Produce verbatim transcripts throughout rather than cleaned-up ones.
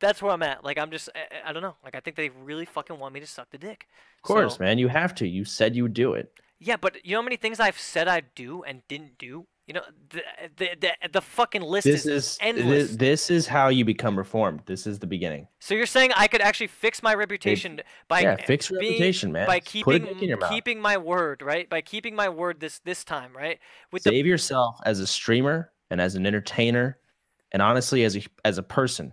that's where I'm at. Like, I'm just, I, I don't know. Like, I think they really fucking want me to suck the dick. Of course, so, man. You have to. You said you'd do it. Yeah, but you know how many things I've said I'd do and didn't do? You know, the the the, the fucking list this is, is endless. This, this is how you become reformed. This is the beginning. So you're saying I could actually fix my reputation it, by yeah, fix being, reputation, man. By keeping keeping my word, right? By keeping my word this this time, right? With Save the, yourself as a streamer and as an entertainer, and honestly, as a as a person.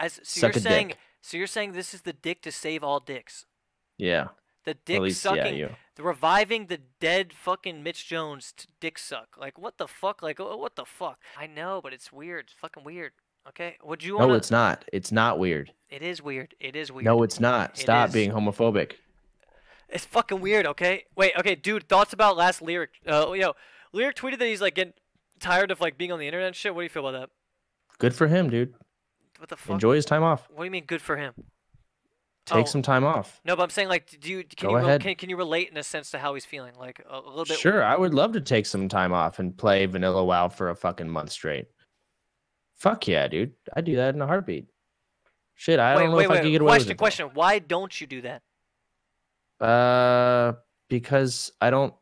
As so suck you're saying, dick. so you're saying this is the dick to save all dicks. Yeah. The dick least, sucking, yeah, the reviving the dead fucking Mitch Jones to dick suck. Like, what the fuck? Like, oh, what the fuck? I know, but it's weird. It's fucking weird. Okay? Would you wanna... No, it's not. It's not weird. It is weird. It is weird. No, it's not. Stop it being homophobic. It's fucking weird, okay? Wait, okay, dude, thoughts about last Lyric? Uh, yo, Lyric tweeted that he's, like, getting tired of, like, being on the internet and shit. What do you feel about that? Good for him, dude. What the fuck? Enjoy his time off. What do you mean, good for him? Take oh. some time off. No, but I'm saying, like, do you can Go you can, can you relate in a sense to how he's feeling, like a, a little bit? Sure, I would love to take some time off and play Vanilla WoW for a fucking month straight. Fuck yeah, dude! I do that in a heartbeat. Shit, I wait, don't know wait, if wait, I could get away question, with it. Question: Question: Why don't you do that? Uh, because I don't.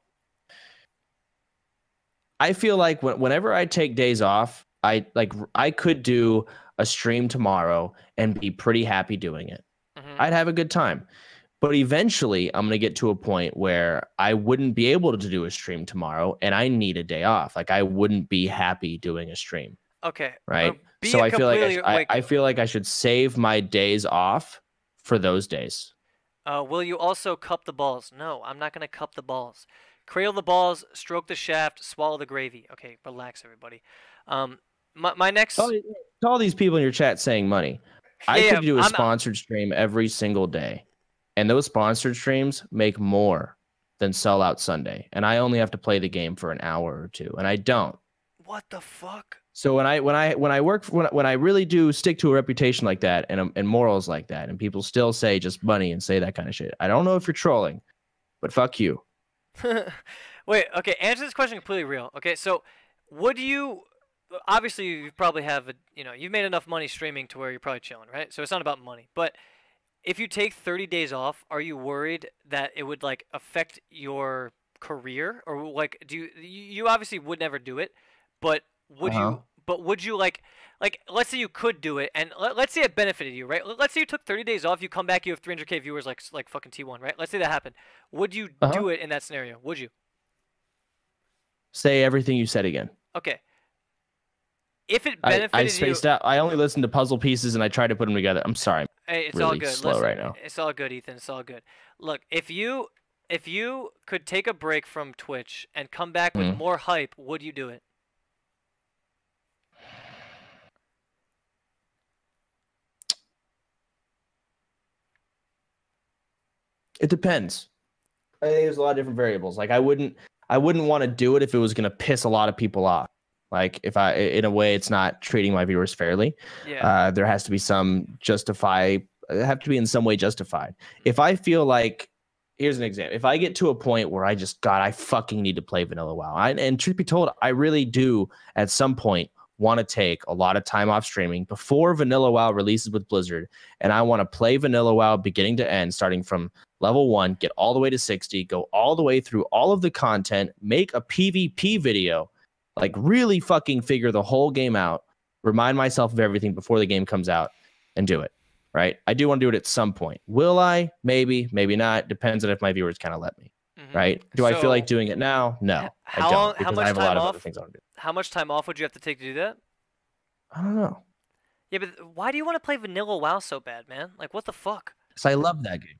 I feel like when, whenever I take days off, I like I could do a stream tomorrow and be pretty happy doing it. I'd have a good time, but eventually I'm going to get to a point where I wouldn't be able to do a stream tomorrow and I need a day off. Like, I wouldn't be happy doing a stream. Okay. Right. So I feel like I, like I feel like I should save my days off for those days. Uh, will you also cup the balls? No, I'm not going to cup the balls. Cradle the balls, stroke the shaft, swallow the gravy. Okay. Relax, everybody. Um, my, my next, all, all these people in your chat saying money. I yeah, could do a I'm, sponsored stream every single day, and those sponsored streams make more than Sell Out Sunday, and I only have to play the game for an hour or two, and I don't. What the fuck? So when I when I when I work when when I really do stick to a reputation like that and and morals like that, and people still say just money and say that kind of shit, I don't know if you're trolling, but fuck you. Wait, okay, answer this question completely real. Okay, so would you? Obviously, you probably have, a, you know, you've made enough money streaming to where you're probably chilling, right? So it's not about money. But if you take thirty days off, are you worried that it would, like, affect your career? Or, like, do you, you obviously would never do it, but would uh-huh. you, but would you, like, like, let's say you could do it, and let, let's say it benefited you, right? Let's say you took thirty days off, you come back, you have three hundred K viewers, like, like fucking T one, right? Let's say that happened. Would you uh-huh. do it in that scenario? Would you? Say everything you said again. Okay. If it benefited I, I spaced you, out. I only listened to puzzle pieces and I tried to put them together. I'm sorry. I'm it's really all good. Slow Listen, right now. It's all good, Ethan. It's all good. Look, if you if you could take a break from Twitch and come back with mm. more hype, would you do it? It depends. I think there's a lot of different variables. Like I wouldn't I wouldn't want to do it if it was going to piss a lot of people off. Like if I, in a way, it's not treating my viewers fairly. Yeah. Uh, there has to be some justify, have to be in some way justified. If I feel like, here's an example. If I get to a point where I just, God, I fucking need to play Vanilla WoW. I, and truth be told, I really do at some point want to take a lot of time off streaming before Vanilla WoW releases with Blizzard. And I want to play Vanilla WoW beginning to end, starting from level one, get all the way to sixty, go all the way through all of the content, make a PvP video. Like, really fucking figure the whole game out, remind myself of everything before the game comes out, and do it, right? I do want to do it at some point. Will I? Maybe, maybe not. Depends on if my viewers kind of let me, mm-hmm. right? Do so, I feel like doing it now? No, how I don't, long, because how much I have a lot off, of other things I want to do. How much time off would you have to take to do that? I don't know. Yeah, but why do you want to play Vanilla WoW so bad, man? Like, what the fuck? Because I love that game.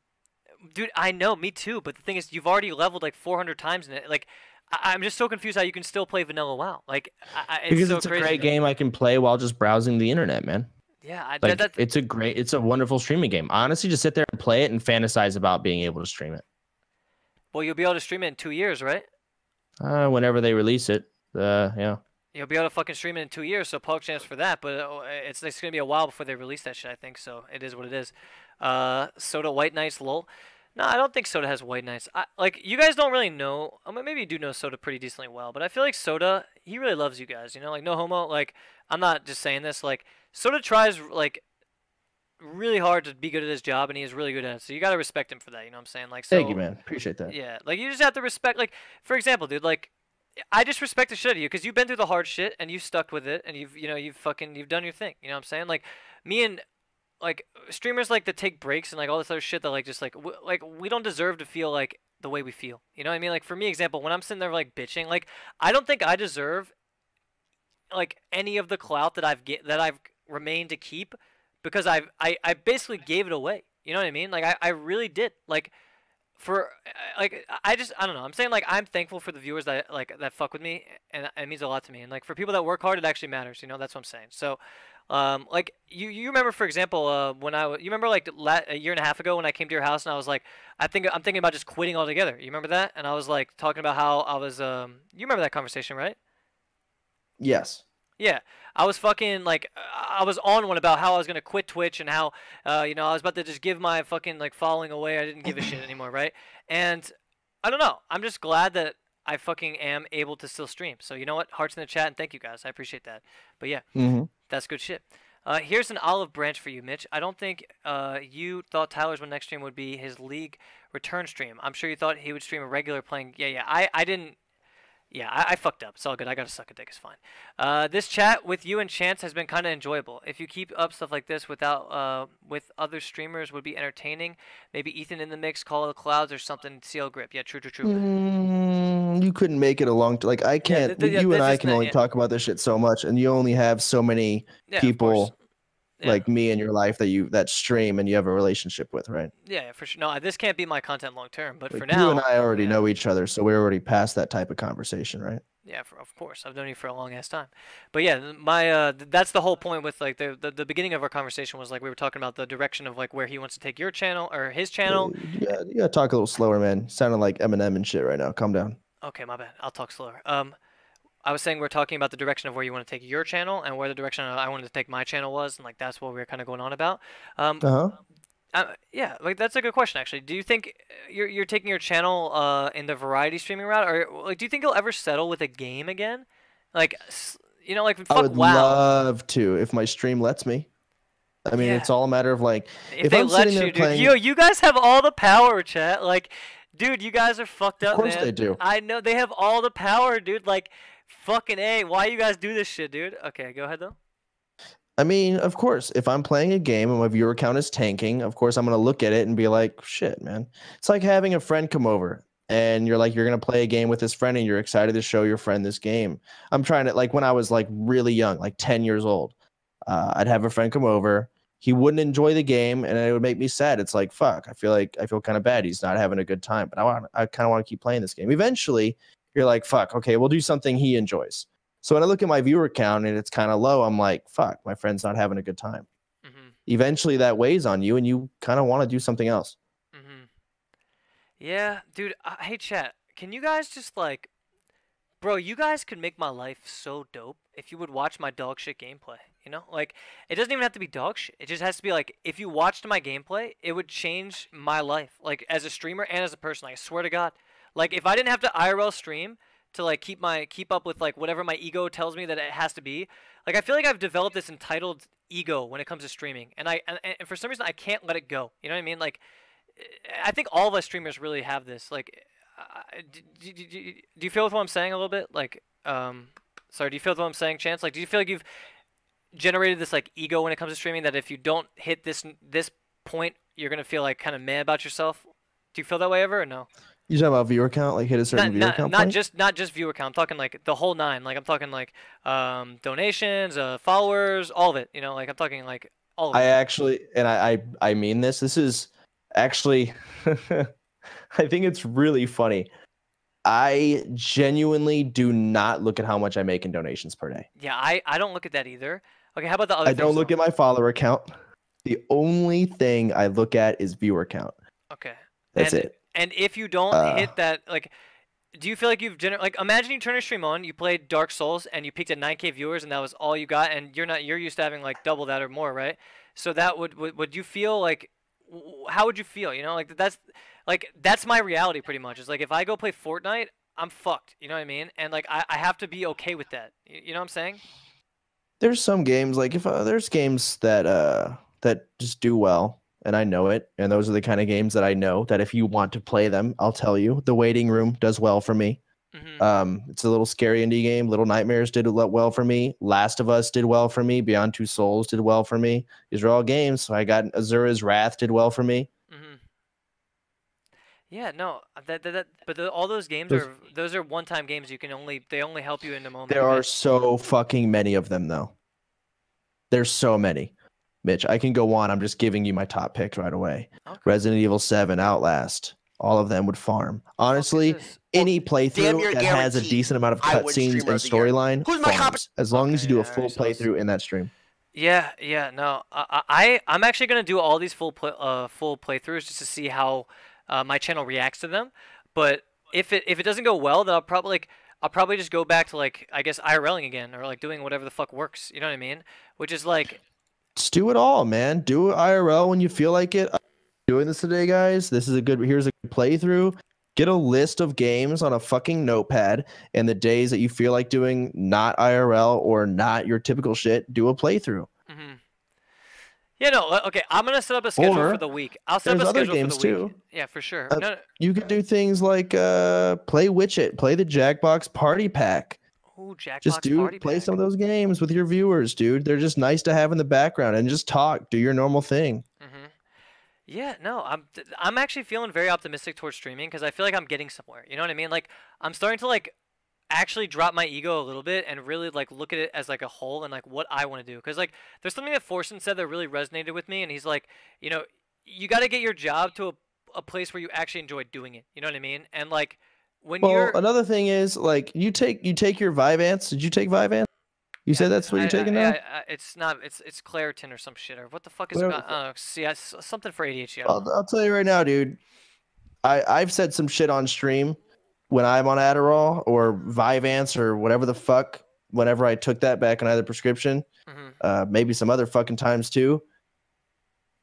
Dude, I know, me too, but the thing is, you've already leveled like four hundred times in it, like... I'm just so confused how you can still play Vanilla WoW. Like, I, it's because so it's a crazy. great game I can play while just browsing the internet, man. Yeah, I, like, that, it's a great, it's a wonderful streaming game. Honestly, just sit there and play it and fantasize about being able to stream it. Well, you'll be able to stream it in two years, right? Uh, whenever they release it, uh, yeah. You'll be able to fucking stream it in two years, so poke chance for that. But it's it's gonna be a while before they release that shit, I think. So it is what it is. Uh, Soda White Knights, lol. No, I don't think Soda has white knights. I, like, you guys don't really know. I mean, maybe you do know Soda pretty decently well, but I feel like Soda, he really loves you guys, you know? Like, no homo. Like, I'm not just saying this. Like, Soda tries, like, really hard to be good at his job, and he is really good at it. So you gotta respect him for that. You know what I'm saying? Like, so, thank you, man. Appreciate that. Yeah, like you just have to respect. Like, for example, dude, like I just respect the shit out of you because you've been through the hard shit and you've stuck with it, and you've you know you've fucking you've done your thing. You know what I'm saying? Like me and like streamers like that take breaks and like all this other shit that like just like w like we don't deserve to feel like the way we feel. You know what I mean? Like for me, example, when I'm sitting there like bitching, like I don't think I deserve like any of the clout that I've get that I've remained to keep. Because I I I basically gave it away, you know what I mean? Like I, I really did. Like for like I just I don't know. I'm saying like I'm thankful for the viewers that like that fuck with me, and it means a lot to me. And like for people that work hard, it actually matters. You know, that's what I'm saying. So, um, like you you remember for example uh, when I you remember like la a year and a half ago when I came to your house and I was like I think I'm thinking about just quitting altogether. You remember that? And I was like talking about how I was um you remember that conversation, right? Yes. Yeah, I was fucking, like, I was on one about how I was going to quit Twitch and how, uh, you know, I was about to just give my fucking, like, following away. I didn't give a shit anymore, right? And I don't know. I'm just glad that I fucking am able to still stream. So, you know what? Hearts in the chat, and thank you guys. I appreciate that. But, yeah, mm-hmm. That's good shit. Uh, here's an olive branch for you, Mitch. I don't think uh, you thought Tyler's one next stream would be his league return stream. I'm sure you thought he would stream a regular playing. Yeah, yeah. I, I didn't. Yeah, I, I fucked up. It's all good. I gotta suck a dick. It's fine. Uh, this chat with you and Chance has been kind of enjoyable. If you keep up stuff like this without uh, with other streamers, would be entertaining. Maybe Ethan in the mix, Call of the Clouds, or something. Seal Grip. Yeah, true, true, true. Mm, you couldn't make it a long time. Like I can't. Yeah, you and I can only yeah. talk about this shit so much, and you only have so many yeah, people. Like yeah. me in your life that you that stream and you have a relationship with, right? Yeah, for sure. No, this can't be my content long term, but like for now, you and I already yeah. know each other, so we're already past that type of conversation, right? Yeah, for, of course. I've known you for a long ass time, but yeah, my uh, that's the whole point with like the, the the beginning of our conversation was like we were talking about the direction of like where he wants to take your channel or his channel. Yeah, you gotta talk a little slower, man. Sounding like Eminem and shit right now. Calm down. Okay, my bad. I'll talk slower. Um. I was saying we're talking about the direction of where you want to take your channel and where the direction I wanted to take my channel was, and like that's what we were kind of going on about. Um, uh-huh. uh, yeah, like that's a good question actually. Do you think you're you're taking your channel uh, in the variety streaming route, or like do you think you'll ever settle with a game again? Like, you know, like fuck, I would wow. love to if my stream lets me. I mean, yeah. it's all a matter of like if, if they I'm let sitting you, there dude, playing... yo, you guys have all the power, chat. Like, dude, you guys are fucked up, man. Of course man. they do. I know they have all the power, dude. Like. Fucking A, why you guys do this shit, dude? Okay, go ahead, though. I mean, of course, if I'm playing a game and my viewer count is tanking, of course, I'm going to look at it and be like, shit, man. It's like having a friend come over and you're like, you're going to play a game with this friend and you're excited to show your friend this game. I'm trying to, like, when I was, like, really young, like ten years old, uh, I'd have a friend come over. He wouldn't enjoy the game and it would make me sad. It's like, fuck, I feel like I feel kind of bad. He's not having a good time, but I want, I kind of want to keep playing this game. Eventually, you're like, fuck, okay, we'll do something he enjoys. So when I look at my viewer count and it's kind of low, I'm like, fuck, my friend's not having a good time. Mm-hmm. Eventually that weighs on you and you kind of want to do something else. Mm-hmm. Yeah, dude, I, hey, chat, can you guys just like, bro, you guys could make my life so dope if you would watch my dog shit gameplay, you know? Like, it doesn't even have to be dog shit. It just has to be like, if you watched my gameplay, it would change my life, like as a streamer and as a person, like, I swear to God. Like, if I didn't have to I R L stream to, like, keep my keep up with, like, whatever my ego tells me that it has to be, like, I feel like I've developed this entitled ego when it comes to streaming. And, I, and, and for some reason, I can't let it go. You know what I mean? Like, I think all of us streamers really have this. Like, uh, do, do, do, do you feel with what I'm saying a little bit? Like, um, sorry, do you feel with what I'm saying, Chance? Like, do you feel like you've generated this, like, ego when it comes to streaming that if you don't hit this, this point, you're going to feel, like, kind of mad about yourself? Do you feel that way ever or no? You talking about viewer count, like hit a certain not, viewer not, count? Not point? just not just viewer count. I'm talking like the whole nine. Like I'm talking like um, donations, uh, followers, all of it. You know, like I'm talking like all of I it. I actually, and I, I, I mean this. This is actually, I think it's really funny. I genuinely do not look at how much I make in donations per day. Yeah, I, I don't look at that either. Okay, how about the other? I don't look though? at my follower count. The only thing I look at is viewer count. Okay, that's and it. And if you don't uh, hit that, like, do you feel like you've gener like, imagine you turn your stream on, you played Dark Souls, and you peaked at nine K viewers, and that was all you got, and you're not, you're used to having like double that or more, right? So that would, would, would you feel like, how would you feel? You know, like that's, like that's my reality pretty much. It's like if I go play Fortnite, I'm fucked. You know what I mean? And like I, I have to be okay with that. You, you know what I'm saying? There's some games like if uh, there's games that uh that just do well, and I know it. And those are the kind of games that I know that if you want to play them, I'll tell you. The Waiting Room does well for me. Mm-hmm. Um, it's a little scary indie game. Little Nightmares did well for me. Last of Us did well for me. Beyond Two Souls did well for me. These are all games. So I got Azura's Wrath did well for me. Mm-hmm. Yeah, no, that, that, that but the, all those games those, are those are one-time games. You can only they only help you in the moment. There are so fucking many of them, though. There's so many. Mitch, I can go on. I'm just giving you my top pick right away. Okay. Resident Evil seven, Outlast. All of them would farm. Honestly, any playthrough that has a decent amount of cutscenes and storyline farms, as long as you do a full playthrough in that stream. Yeah, yeah, no. I, I, I'm actually going to do all these full, play, uh, full playthroughs just to see how uh, my channel reacts to them. But if it, if it doesn't go well, then I'll probably... like. I'll probably just go back to, like, I guess IRLing again, or like doing whatever the fuck works. You know what I mean? Which is like, just do it all, man. Do it I R L when you feel like it. I'm doing this today, guys. This is a good. Here's a good playthrough. Get a list of games on a fucking notepad, and the days that you feel like doing not I R L or not your typical shit, do a playthrough. Mm-hmm. Yeah, no, okay. I'm gonna set up a schedule or, for the week. I'll set up a schedule games for the week. Too. Yeah, for sure. Uh, no, no. You could do things like uh, play Witchit, play the Jackbox Party Pack. Oh, Jackbox just do, Party Pack. Just play some of those games with your viewers, dude. They're just nice to have in the background, and just talk, do your normal thing. Mm-hmm. Yeah, no, I'm I'm actually feeling very optimistic towards streaming because I feel like I'm getting somewhere. You know what I mean? Like I'm starting to like actually drop my ego a little bit and really like look at it as like a whole and like what I want to do, because like there's something that Forsen said that really resonated with me, and he's like, you know, you got to get your job to a, a place where you actually enjoy doing it, you know what I mean? And like when well, you're another thing is like you take you take your Vyvanse. Did you take Vyvanse? You yeah, said that's what I, you're taking I, now? I, I, it's not. It's it's Claritin or some shit, or what the fuck is it? Uh, see, I, something for A D H D. I'll, I'll tell you right now, dude. I I've said some shit on stream when I'm on Adderall or Vyvanse or whatever the fuck, whenever I took that back on either prescription, mm-hmm. uh, maybe some other fucking times too.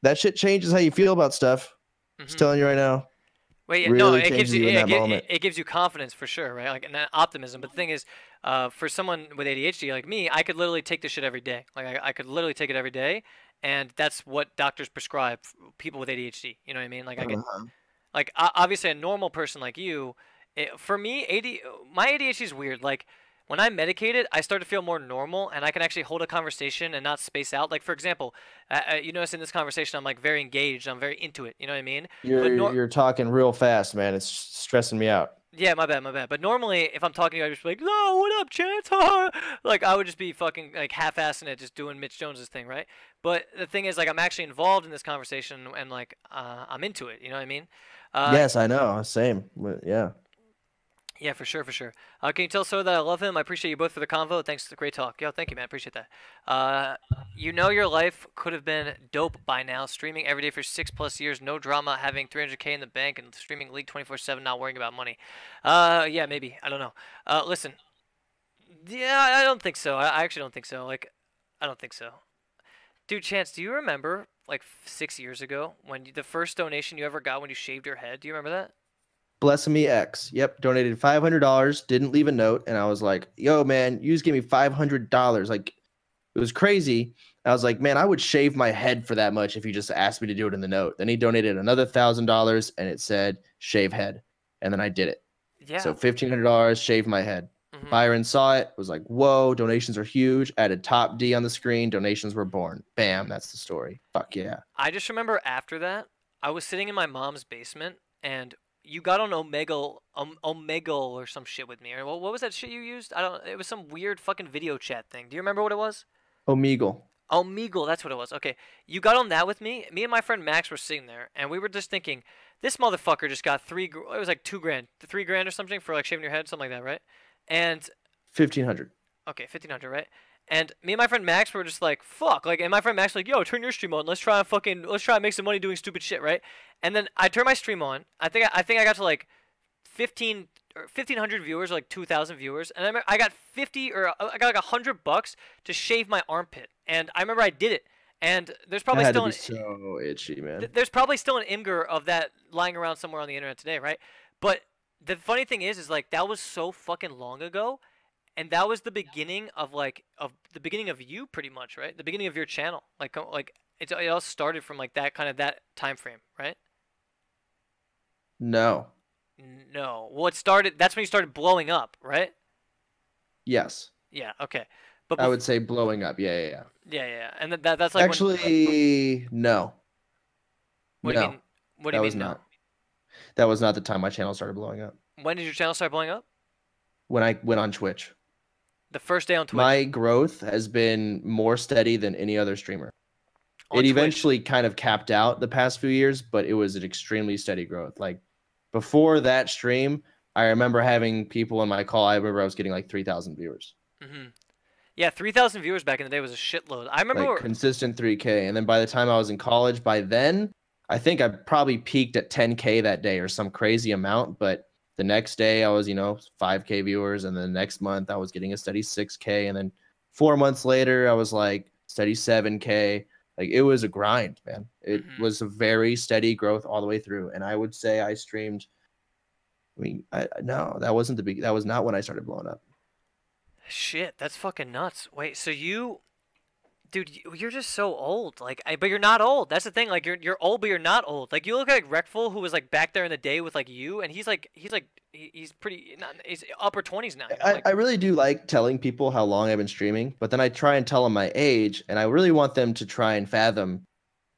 That shit changes how you feel about stuff. Mm-hmm. Just telling you right now. Wait, really no, it gives you, you it, it, it gives you confidence for sure, right? Like, and optimism. But the thing is, uh, for someone with A D H D like me, I could literally take this shit every day. Like, I, I could literally take it every day, and that's what doctors prescribe people with A D H D. You know what I mean? Like, I could, uh-huh. like obviously, a normal person like you. It, for me, A D, my A D H D is weird. Like, when I medicate it, I start to feel more normal, and I can actually hold a conversation and not space out. Like, for example, uh, you notice in this conversation, I'm, like, very engaged. I'm very into it. You know what I mean? You're, but no you're talking real fast, man. It's stressing me out. Yeah, my bad, my bad. But normally, if I'm talking to you, I'd just be like, no, what up, Chance? Like, I would just be fucking, like, half-assing it, just doing Mitch Jones's thing, right? But the thing is, like, I'm actually involved in this conversation, and, like, uh, I'm into it. You know what I mean? Uh, yes, I know. Same. Yeah. Yeah, for sure, for sure. Uh, can you tell Soda that I love him? I appreciate you both for the convo. Thanks for the great talk. Yo, thank you, man. Appreciate that. Uh, you know your life could have been dope by now. Streaming every day for six-plus years, no drama, having three hundred K in the bank, and streaming League twenty-four seven, not worrying about money. Uh, yeah, maybe. I don't know. Uh, listen. Yeah, I don't think so. I actually don't think so. Like, I don't think so. Dude, Chance, do you remember, like, six years ago, when the first donation you ever got when you shaved your head? Do you remember that? Bless me X. Yep. Donated five hundred dollars. Didn't leave a note. And I was like, yo, man, you just gave me five hundred dollars. Like, it was crazy. I was like, man, I would shave my head for that much if you just asked me to do it in the note. Then he donated another one thousand dollars, and it said shave head. And then I did it. Yeah. So fifteen hundred dollars, shave my head. Mm-hmm. Byron saw it, was like, whoa, donations are huge. Added top D on the screen. Donations were born. Bam. That's the story. Fuck yeah. I just remember after that, I was sitting in my mom's basement, and you got on Omegle, um, Omegle or some shit with me. Or what, what was that shit you used? I don't. It was some weird fucking video chat thing. Do you remember what it was? Omegle. Omegle, that's what it was. Okay, you got on that with me. Me and my friend Max were sitting there, and we were just thinking, this motherfucker just got three. It was like two grand, three grand or something for like shaving your head, something like that, right? And fifteen hundred. Okay, fifteen hundred, right? And me and my friend Max were just like, fuck. Like, and my friend Max was like, yo, turn your stream on. Let's try and fucking, let's try and make some money doing stupid shit, right? And then I turned my stream on. I think I, I think I got to like fifteen or fifteen hundred viewers, or like two thousand viewers, and I I got fifty or I got like one hundred bucks to shave my armpit. And I remember I did it. And there's probably still an, so itchy, man. Th there's probably still an imgur of that lying around somewhere on the internet today, right? But the funny thing is, is like that was so fucking long ago. And that was the beginning of like of the beginning of you pretty much, right? The beginning of your channel, like like It, it all started from like that kind of that time frame, right? No. No. Well, it started. That's when you started blowing up, right? Yes. Yeah. Okay. But I would say blowing up. Yeah, yeah, yeah. Yeah, yeah. And that, that's like actually when... no. What no. do you mean? What do you that mean? Was no? not. That was not the time my channel started blowing up. When did your channel start blowing up? When I went on Twitch. The first day on Twitch. My growth has been more steady than any other streamer. On it Twitch? Eventually kind of capped out the past few years, but it was an extremely steady growth. Like before that stream, I remember having people in my call. I remember I was getting like three thousand viewers. Mm-hmm. Yeah, three thousand viewers back in the day was a shitload. I remember like consistent three K. And then by the time I was in college, by then, I think I probably peaked at ten K that day or some crazy amount. But the next day I was, you know, five K viewers. And then the next month I was getting a steady six K. And then four months later, I was like steady seven K. Like it was a grind, man. It mm-hmm. was a very steady growth all the way through. And I would say I streamed. I mean, I, no, that wasn't the big. That was not when I started blowing up. Shit, that's fucking nuts. Wait, so you, dude, you're just so old. Like, I, but you're not old. That's the thing. Like, you're you're old, but you're not old. Like, you look like Rectful, who was like back there in the day with like you, and he's like he's like he's pretty not he's upper twenties now. I, like, I really do like telling people how long I've been streaming, but then I try and tell them my age, and I really want them to try and fathom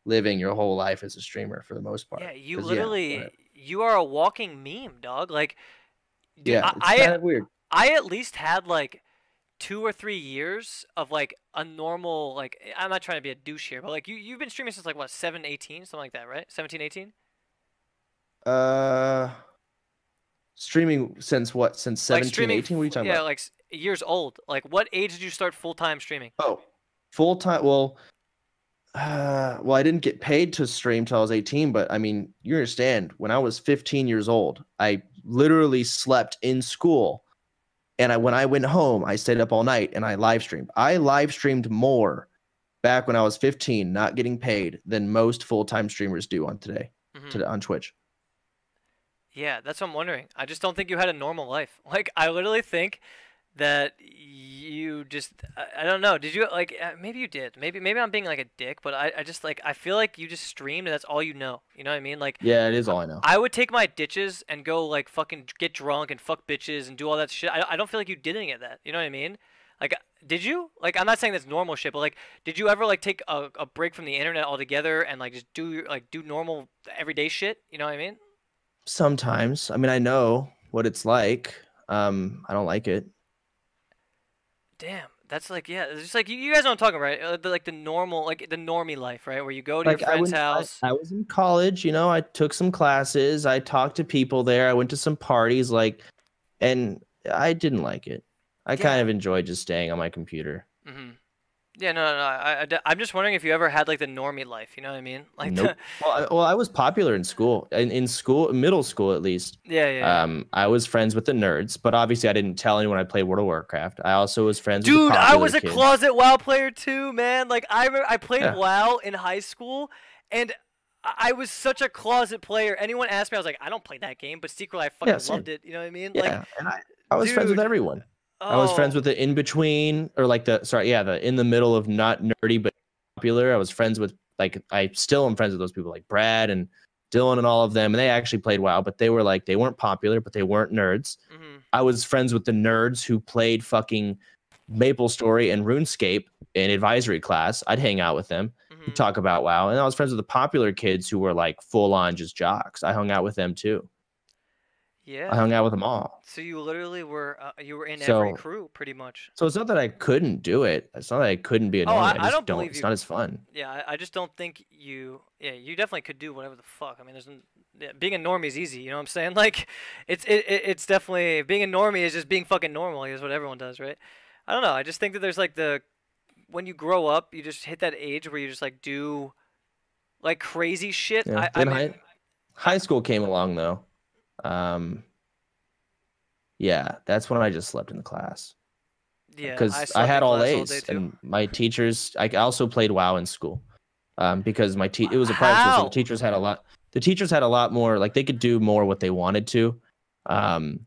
living your whole life as a streamer for the most part. Yeah, you literally. Yeah, right. You are a walking meme, dog. Like, dude, yeah, it's I, kind of weird. I at least had like two or three years of like a normal, like, I'm not trying to be a douche here, but like you, you've been streaming since like what, seven, eighteen, something like that, right? seventeen, eighteen? Uh, streaming since what? Since seventeen, like streaming, eighteen? What are you talking yeah, about? Yeah, like years old. Like, what age did you start full time streaming? Oh, full time. Well, Uh, well, I didn't get paid to stream till I was eighteen, but I mean, you understand, when I was fifteen years old, I literally slept in school. And I, when I went home, I stayed up all night and I live streamed. I live streamed more back when I was fifteen, not getting paid, than most full-time streamers do on today, mm-hmm. to, on Twitch. Yeah, that's what I'm wondering. I just don't think you had a normal life. Like, I literally think that you just, I don't know, did you, like, maybe you did, maybe maybe I'm being like a dick, but I, I just, like, I feel like you just streamed and that's all you know, you know what I mean? Like, yeah, it is all I know. I would take my ditches and go, like, fucking get drunk and fuck bitches and do all that shit. I, I don't feel like you did any of that, you know what I mean? Like, did you? Like, I'm not saying that's normal shit, but, like, did you ever, like, take a, a break from the internet altogether and, like, just do, like, do normal everyday shit, you know what I mean? Sometimes. I mean, I know what it's like. Um, I don't like it. Damn, that's like, yeah, it's just like, you, you guys know what I'm talking about, right? Like the normal, like the normie life, right? Where you go to like your friend's I house. I, I was in college, you know, I took some classes, I talked to people there, I went to some parties, like, and I didn't like it. I yeah. kind of enjoyed just staying on my computer. Mm-hmm. Yeah, no, no, no. I, I, I'm just wondering if you ever had like the normie life, you know what I mean? Like, nope. the... well, I, well, I was popular in school, in, in school, middle school at least. Yeah, yeah. Um, I was friends with the nerds, but obviously I didn't tell anyone I played World of Warcraft. I also was friends. Dude, with the I was a kids. closet WoW player too, man. Like I, remember I played yeah. WoW in high school, and I was such a closet player. Anyone asked me, I was like, I don't play that game, but secretly I fucking yeah, loved it. You know what I mean? Yeah, like, and I, I was dude, friends with everyone. Oh. I was friends with the in between, or like the sorry, yeah, the in the middle of not nerdy but popular. I was friends with like I still am friends with those people like Brad and Dylan and all of them, and they actually played WoW, but they were like they weren't popular, but they weren't nerds. Mm-hmm. I was friends with the nerds who played fucking MapleStory and RuneScape in advisory class. I'd hang out with them, mm-hmm. talk about WoW, and I was friends with the popular kids who were like full on just jocks. I hung out with them too. Yeah, I hung out with them all. So you literally were uh, you were in so, every crew pretty much. So it's not that I couldn't do it. It's not that I couldn't be a oh, I, I, I just don't. don't it's you. not as fun. Yeah, I, I just don't think you. Yeah, you definitely could do whatever the fuck. I mean, there's yeah, being a normie is easy. You know what I'm saying? Like, it's it, it it's definitely being a normie is just being fucking normal. Is what everyone does, right? I don't know. I just think that there's like the when you grow up, you just hit that age where you just like do like crazy shit. Yeah. I, I mean, high, high school came along though. Um, yeah, that's when I just slept in the class. Yeah, because I, I had all A's, all and my teachers. I also played WoW in school, um, because my te it was a private school. So the teachers had a lot. The teachers had a lot more. Like they could do more what they wanted to, um,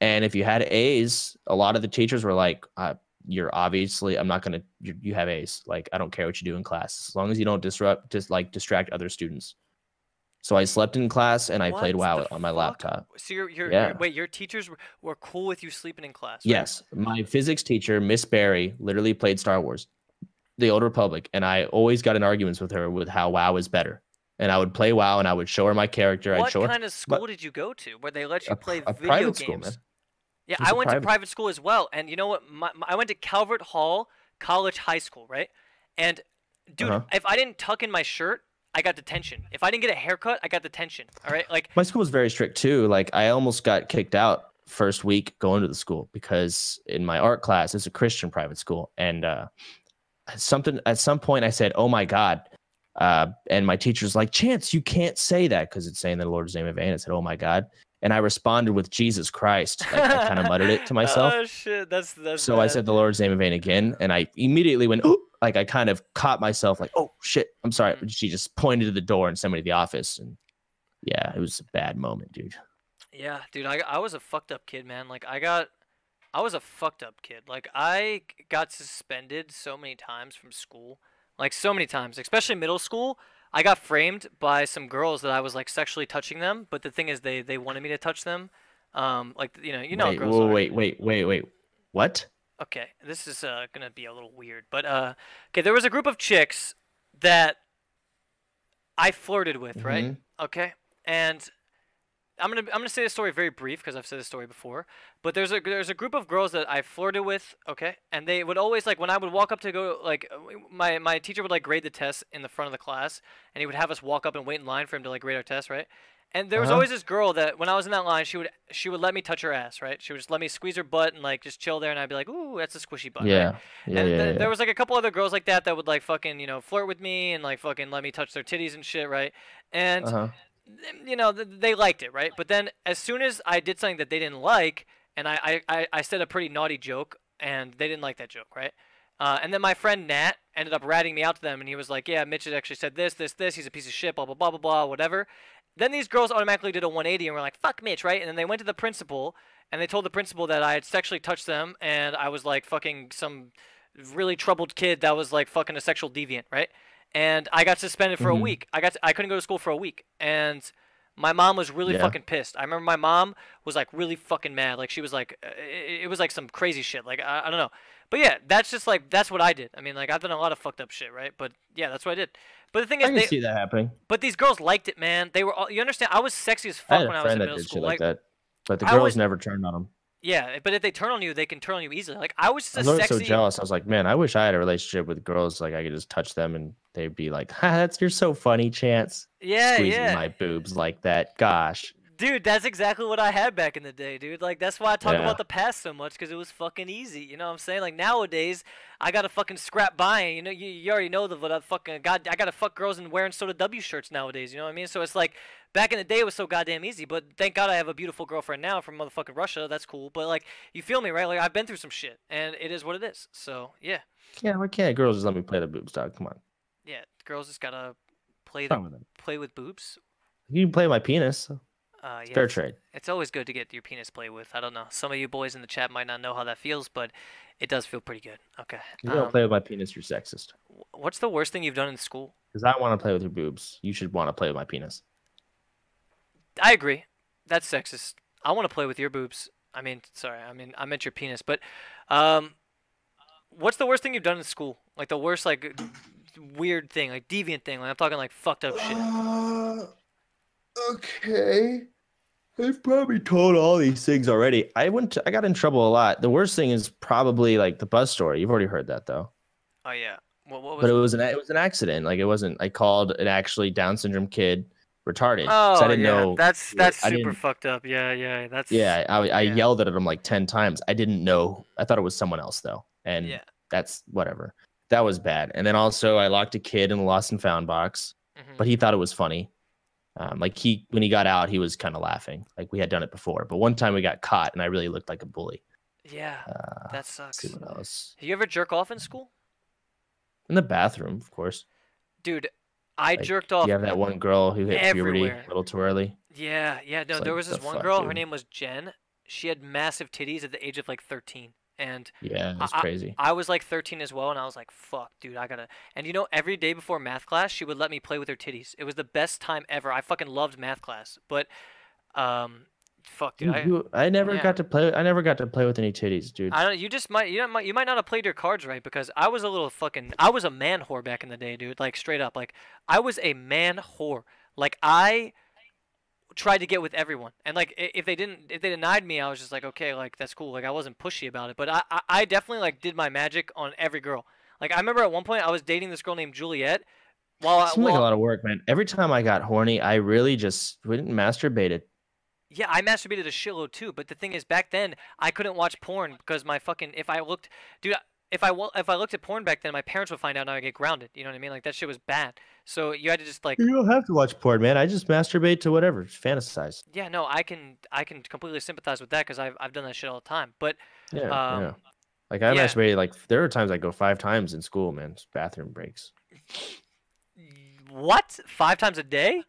and if you had A's, a lot of the teachers were like, uh, you're obviously, I'm not going to, you have A's. Like, I don't care what you do in class. As long as you don't disrupt, just like distract other students. So I slept in class and I what played WoW on my laptop. So you're, you're, yeah. you're wait, your teachers were, were cool with you sleeping in class, right? Yes. My physics teacher, Miss Barry, literally played Star Wars, The Old Republic. And I always got in arguments with her with how WoW is better. And I would play WoW and I would show her my character. What I'd show kind her, of school but, did you go to where they let you play a, a video private games? School, man. Yeah, I went private. to private school as well. And you know what? My, my, I went to Calvert Hall College High School, right? And dude, uh-huh. if I didn't tuck in my shirt, I got detention. If I didn't get a haircut, I got detention. All right. Like, my school was very strict too. Like, I almost got kicked out first week going to the school because in my art class, it's a Christian private school. And uh, something at some point I said, oh my God. Uh, and my teacher's like, Chance, you can't say that because it's saying that the Lord's name in vain. I said, oh my God. And I responded with Jesus Christ. Like, I kind of muttered it to myself. Oh shit, that's that's. So bad. I said the Lord's name in vain again, and I immediately went, oh, like I kind of caught myself, like, oh shit, I'm sorry. Mm-hmm. She just pointed to the door and sent me to the office, and yeah, it was a bad moment, dude. Yeah, dude, I I was a fucked up kid, man. Like I got, I was a fucked up kid. Like I got suspended so many times from school, like so many times, especially middle school. I got framed by some girls that I was like sexually touching them, but the thing is, they they wanted me to touch them, um, like you know, you know, wait, girls. Whoa, are. Wait, wait, wait, wait, what? Okay, this is uh, gonna be a little weird, but uh, okay, there was a group of chicks that I flirted with, mm-hmm. right? Okay, and I'm gonna I'm gonna say this story very brief because I've said this story before, but there's a there's a group of girls that I flirted with, okay, and they would always like when I would walk up to go like my my teacher would like grade the test in the front of the class, and he would have us walk up and wait in line for him to like grade our test, right? And there was uh-huh. always this girl that when I was in that line, she would she would let me touch her ass, right? She would just let me squeeze her butt and like just chill there, and I'd be like, ooh, that's a squishy butt. Yeah. Right? Yeah, and yeah, th yeah. there was like a couple other girls like that that would like fucking you know flirt with me and like fucking let me touch their titties and shit, right? And uh-huh. you know, they liked it, right? But then as soon as I did something that they didn't like, and I, I, I said a pretty naughty joke, and they didn't like that joke, right? Uh, and then my friend Nat ended up ratting me out to them, and he was like, yeah, Mitch had actually said this, this, this, he's a piece of shit, blah, blah, blah, blah, blah, whatever. Then these girls automatically did a one eighty and were like, fuck Mitch, right? And then they went to the principal, and they told the principal that I had sexually touched them, and I was like fucking some really troubled kid that was like fucking a sexual deviant, right? And I got suspended for mm-hmm. a week. I got to, I couldn't go to school for a week, and my mom was really yeah. fucking pissed. I remember my mom was like really fucking mad. Like she was like, it, it was like some crazy shit. Like I, I don't know, but yeah, that's just like that's what I did. I mean, like I've done a lot of fucked up shit, right? But yeah, that's what I did. But the thing I is, I can they, see that happening. But these girls liked it, man. They were all, you understand? I was sexy as fuck I when I was in middle school. Like, like that, but the girls was, never turned on them. Yeah, but if they turn on you, they can turn on you easily. Like I was just a I was sexy... so jealous. I was like, man, I wish I had a relationship with girls. Like I could just touch them and they'd be like, ha, that's you're so funny, Chance. Yeah, Squeezing yeah. my boobs like that. Gosh. Dude, that's exactly what I had back in the day, dude. Like that's why I talk yeah. about the past so much because it was fucking easy. You know what I'm saying? Like nowadays, I gotta fucking scrap by. You know, you, you already know the what I fucking god. I gotta fuck girls and wearing Soda W shirts nowadays. You know what I mean? So it's like back in the day it was so goddamn easy. But thank God I have a beautiful girlfriend now from motherfucking Russia. That's cool. But like, you feel me, right? Like I've been through some shit, and it is what it is. So yeah. Yeah, why can't girls just let me play the boobs, dog? Come on. Yeah, girls just gotta play the with play with boobs. You can play my penis. So. Uh, yeah, fair trade. It's always good to get your penis played with. I don't know. Some of you boys in the chat might not know how that feels, but it does feel pretty good. Okay. You don't um, play with my penis, you're sexist. What's the worst thing you've done in school? Because I want to play with your boobs. You should want to play with my penis. I agree. That's sexist. I want to play with your boobs. I mean, sorry. I mean, I meant your penis. But um, what's the worst thing you've done in school? Like the worst, like, weird thing, like deviant thing. Like I'm talking like fucked up shit. Uh... Okay, I've probably told all these things already. I went to, I got in trouble a lot. The worst thing is probably like the bus story. You've already heard that though. Oh yeah. Well, what was but it was an it was an accident. Like it wasn't. I called an actually Down syndrome kid retarded. Oh I didn't yeah. know, that's that's I super fucked up. Yeah, yeah. That's yeah. I I yeah. yelled at him like ten times. I didn't know. I thought it was someone else though. And yeah. that's whatever. That was bad. And then also I locked a kid in the lost and found box, mm-hmm. but he thought it was funny. Um, like he, when he got out, he was kind of laughing. Like we had done it before, but one time we got caught, and I really looked like a bully. Yeah, uh, that sucks. See what else. Did you ever jerk off in school? In the bathroom, of course. Dude, I like, jerked off. You have that one girl who hit everywhere. puberty a little too early. Yeah, yeah. No, it's there like, was this one fuck, girl. Dude. Her name was Jen. She had massive titties at the age of like thirteen, And yeah, it's crazy. I, I was like thirteen as well, and I was like, fuck, dude, I gotta. And you know, every day before math class, she would let me play with her titties. It was the best time ever. I fucking loved math class, but um, fuck, dude, you, I, I never yeah. got to play. I never got to play with any titties, dude. I don't. You just might. You might. You might not have played your cards right, because I was a little fucking. I was a man whore back in the day, dude. Like straight up, like I was a man whore. Like I. tried to get with everyone, and like if they didn't if they denied me, I was just like, okay, like that's cool, like I wasn't pushy about it. But I, I I definitely like did my magic on every girl. Like I remember at one point I was dating this girl named Juliet. While it seemed I, while, like a lot of work, man. Every time I got horny, I really just wouldn't masturbate it. Yeah, I masturbated a shitload too, but the thing is, back then I couldn't watch porn because my fucking if I looked dude if I if I looked at porn back then, my parents would find out and I would get grounded. You know what I mean? Like that shit was bad. So you had to just like. You don't have to watch porn, man. I just masturbate to whatever, just fantasize. Yeah, no, I can I can completely sympathize with that because I've I've done that shit all the time. But yeah, um, yeah. like I yeah. masturbated like there are times I go five times in school, man. Just bathroom breaks. What? Five times a day?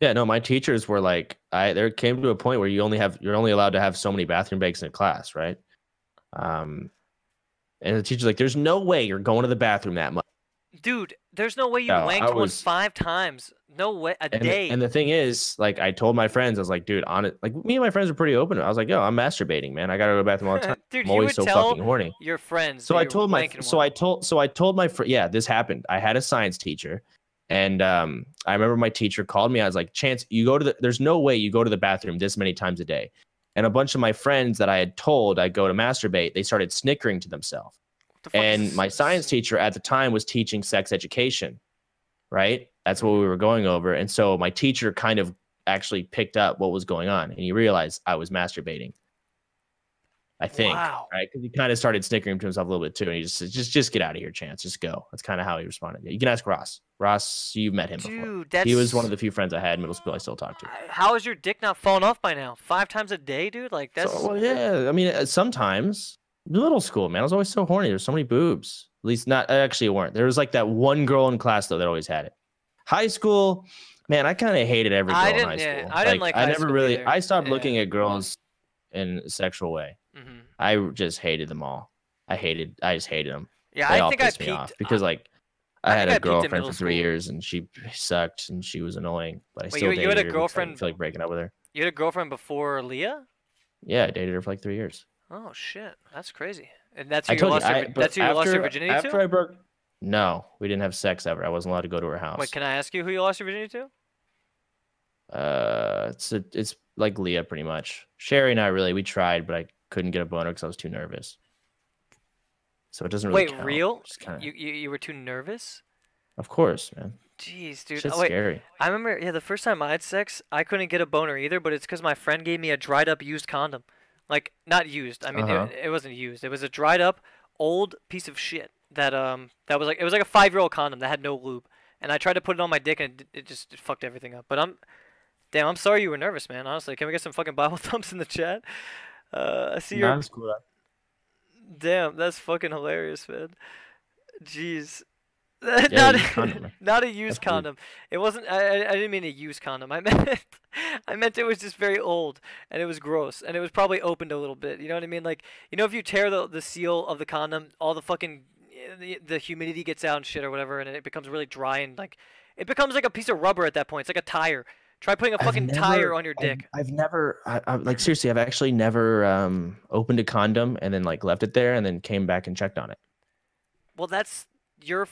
Yeah, no, my teachers were like, I there came to a point where you only have you're only allowed to have so many bathroom breaks in a class, right? Um, and the teacher's like, there's no way you're going to the bathroom that much. Dude, there's no way you no, wanked was, one five times. No way, a and day. The, and the thing is, like, I told my friends, I was like, dude, on it. Like, me and my friends were pretty open. I was like, yo, I'm masturbating, man. I gotta go to the bathroom all the time. Dude, I'm always so fucking horny. Your friends. So I told my, so one. I told, so I told my friend, yeah, this happened. I had a science teacher, and um, I remember my teacher called me. I was like, Chance, you go to the, there's no way you go to the bathroom this many times a day. And a bunch of my friends that I had told I go to masturbate, they started snickering to themselves. And my science teacher at the time was teaching sex education, right? That's what we were going over. And so my teacher kind of actually picked up what was going on, and he realized I was masturbating, I think. Wow. Right? Because he kind of started snickering to himself a little bit too. And he just said, just, just get out of here, Chance. Just go. That's kind of how he responded. You can ask Ross. Ross, you've met him Dude, before. That's... He was one of the few friends I had in middle school I still talk to. How is your dick not falling off by now? Five times a day, dude? Like, that's. So, well, yeah. I mean, sometimes. Middle school, man. I was always so horny. There's so many boobs. At least not actually weren't. There was like that one girl in class though that always had it. High school, man. I kind of hated every girl I didn't, in high school. Yeah, I didn't like. like I never really. Either. I stopped yeah. looking at girls in a sexual way. Mm-hmm. I just hated them all. I hated. I just hated them. Yeah, they I all think pissed I peaked, me off because like I, I had a girlfriend for three school. years and she sucked and she was annoying. But I Wait, still you, dated you had a girlfriend. I feel like breaking up with her. You had a girlfriend before Leah? Yeah, I dated her for like three years. Oh shit, that's crazy. And that's who I you, lost, you, I, your, that's who you after, lost your virginity after to? After I broke... No, we didn't have sex ever. I wasn't allowed to go to her house. Wait, can I ask you who you lost your virginity to? Uh, It's a, it's like Leah, pretty much. Sherry and I really, we tried, but I couldn't get a boner because I was too nervous. So it doesn't really Wait, count. real? Kinda... You, you, you were too nervous? Of course, man. Jeez, dude. Shit's oh, wait. scary. I remember, yeah, the first time I had sex, I couldn't get a boner either, but it's because my friend gave me a dried up used condom. Like, not used. I mean, uh-huh. it, it wasn't used. It was a dried up old piece of shit that um that was like it was like a five year old condom that had no lube. And I tried to put it on my dick, and it, it just it fucked everything up. But I'm, damn, I'm sorry you were nervous, man. Honestly, can we get some fucking Bible thumbs in the chat? Uh, I see your. Damn, that's fucking hilarious, man. Jeez. Yeah, not, not a used That's condom. Weird. It wasn't. I, I didn't mean a used condom. I meant, I meant it was just very old, and it was gross, and it was probably opened a little bit. You know what I mean? Like, you know, if you tear the the seal of the condom, all the fucking the, the humidity gets out and shit or whatever, and it becomes really dry and like, it becomes like a piece of rubber at that point. It's like a tire. Try putting a fucking never, tire on your dick. I've, I've never, I, I, like seriously, I've actually never um opened a condom and then like left it there and then came back and checked on it. Well, that's. You're,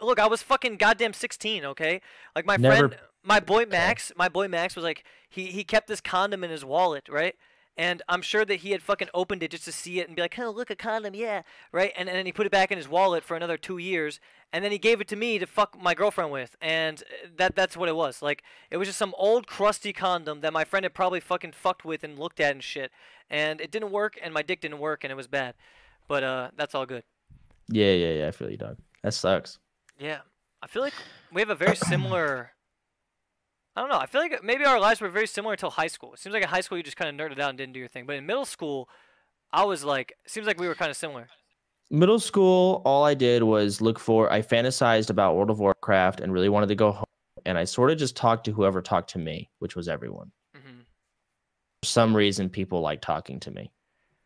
look, I was fucking goddamn sixteen, okay? Like my Never, friend, my boy Max, my boy Max was like, he, he kept this condom in his wallet, right? And I'm sure that he had fucking opened it just to see it and be like, oh, look, a condom, yeah, right? And, and then he put it back in his wallet for another two years, and then he gave it to me to fuck my girlfriend with, and that that's what it was. Like, it was just some old crusty condom that my friend had probably fucking fucked with and looked at and shit, and it didn't work, and my dick didn't work, and it was bad. But uh, that's all good. Yeah, yeah, yeah. I feel you, dog. That sucks. Yeah. I feel like we have a very similar... I don't know. I feel like maybe our lives were very similar until high school. It seems like in high school you just kind of nerded out and didn't do your thing. But in middle school, I was like... It seems like we were kind of similar. Middle school, all I did was look for... I fantasized about World of Warcraft and really wanted to go home. And I sort of just talked to whoever talked to me, which was everyone. Mm-hmm. For some reason, people like talking to me.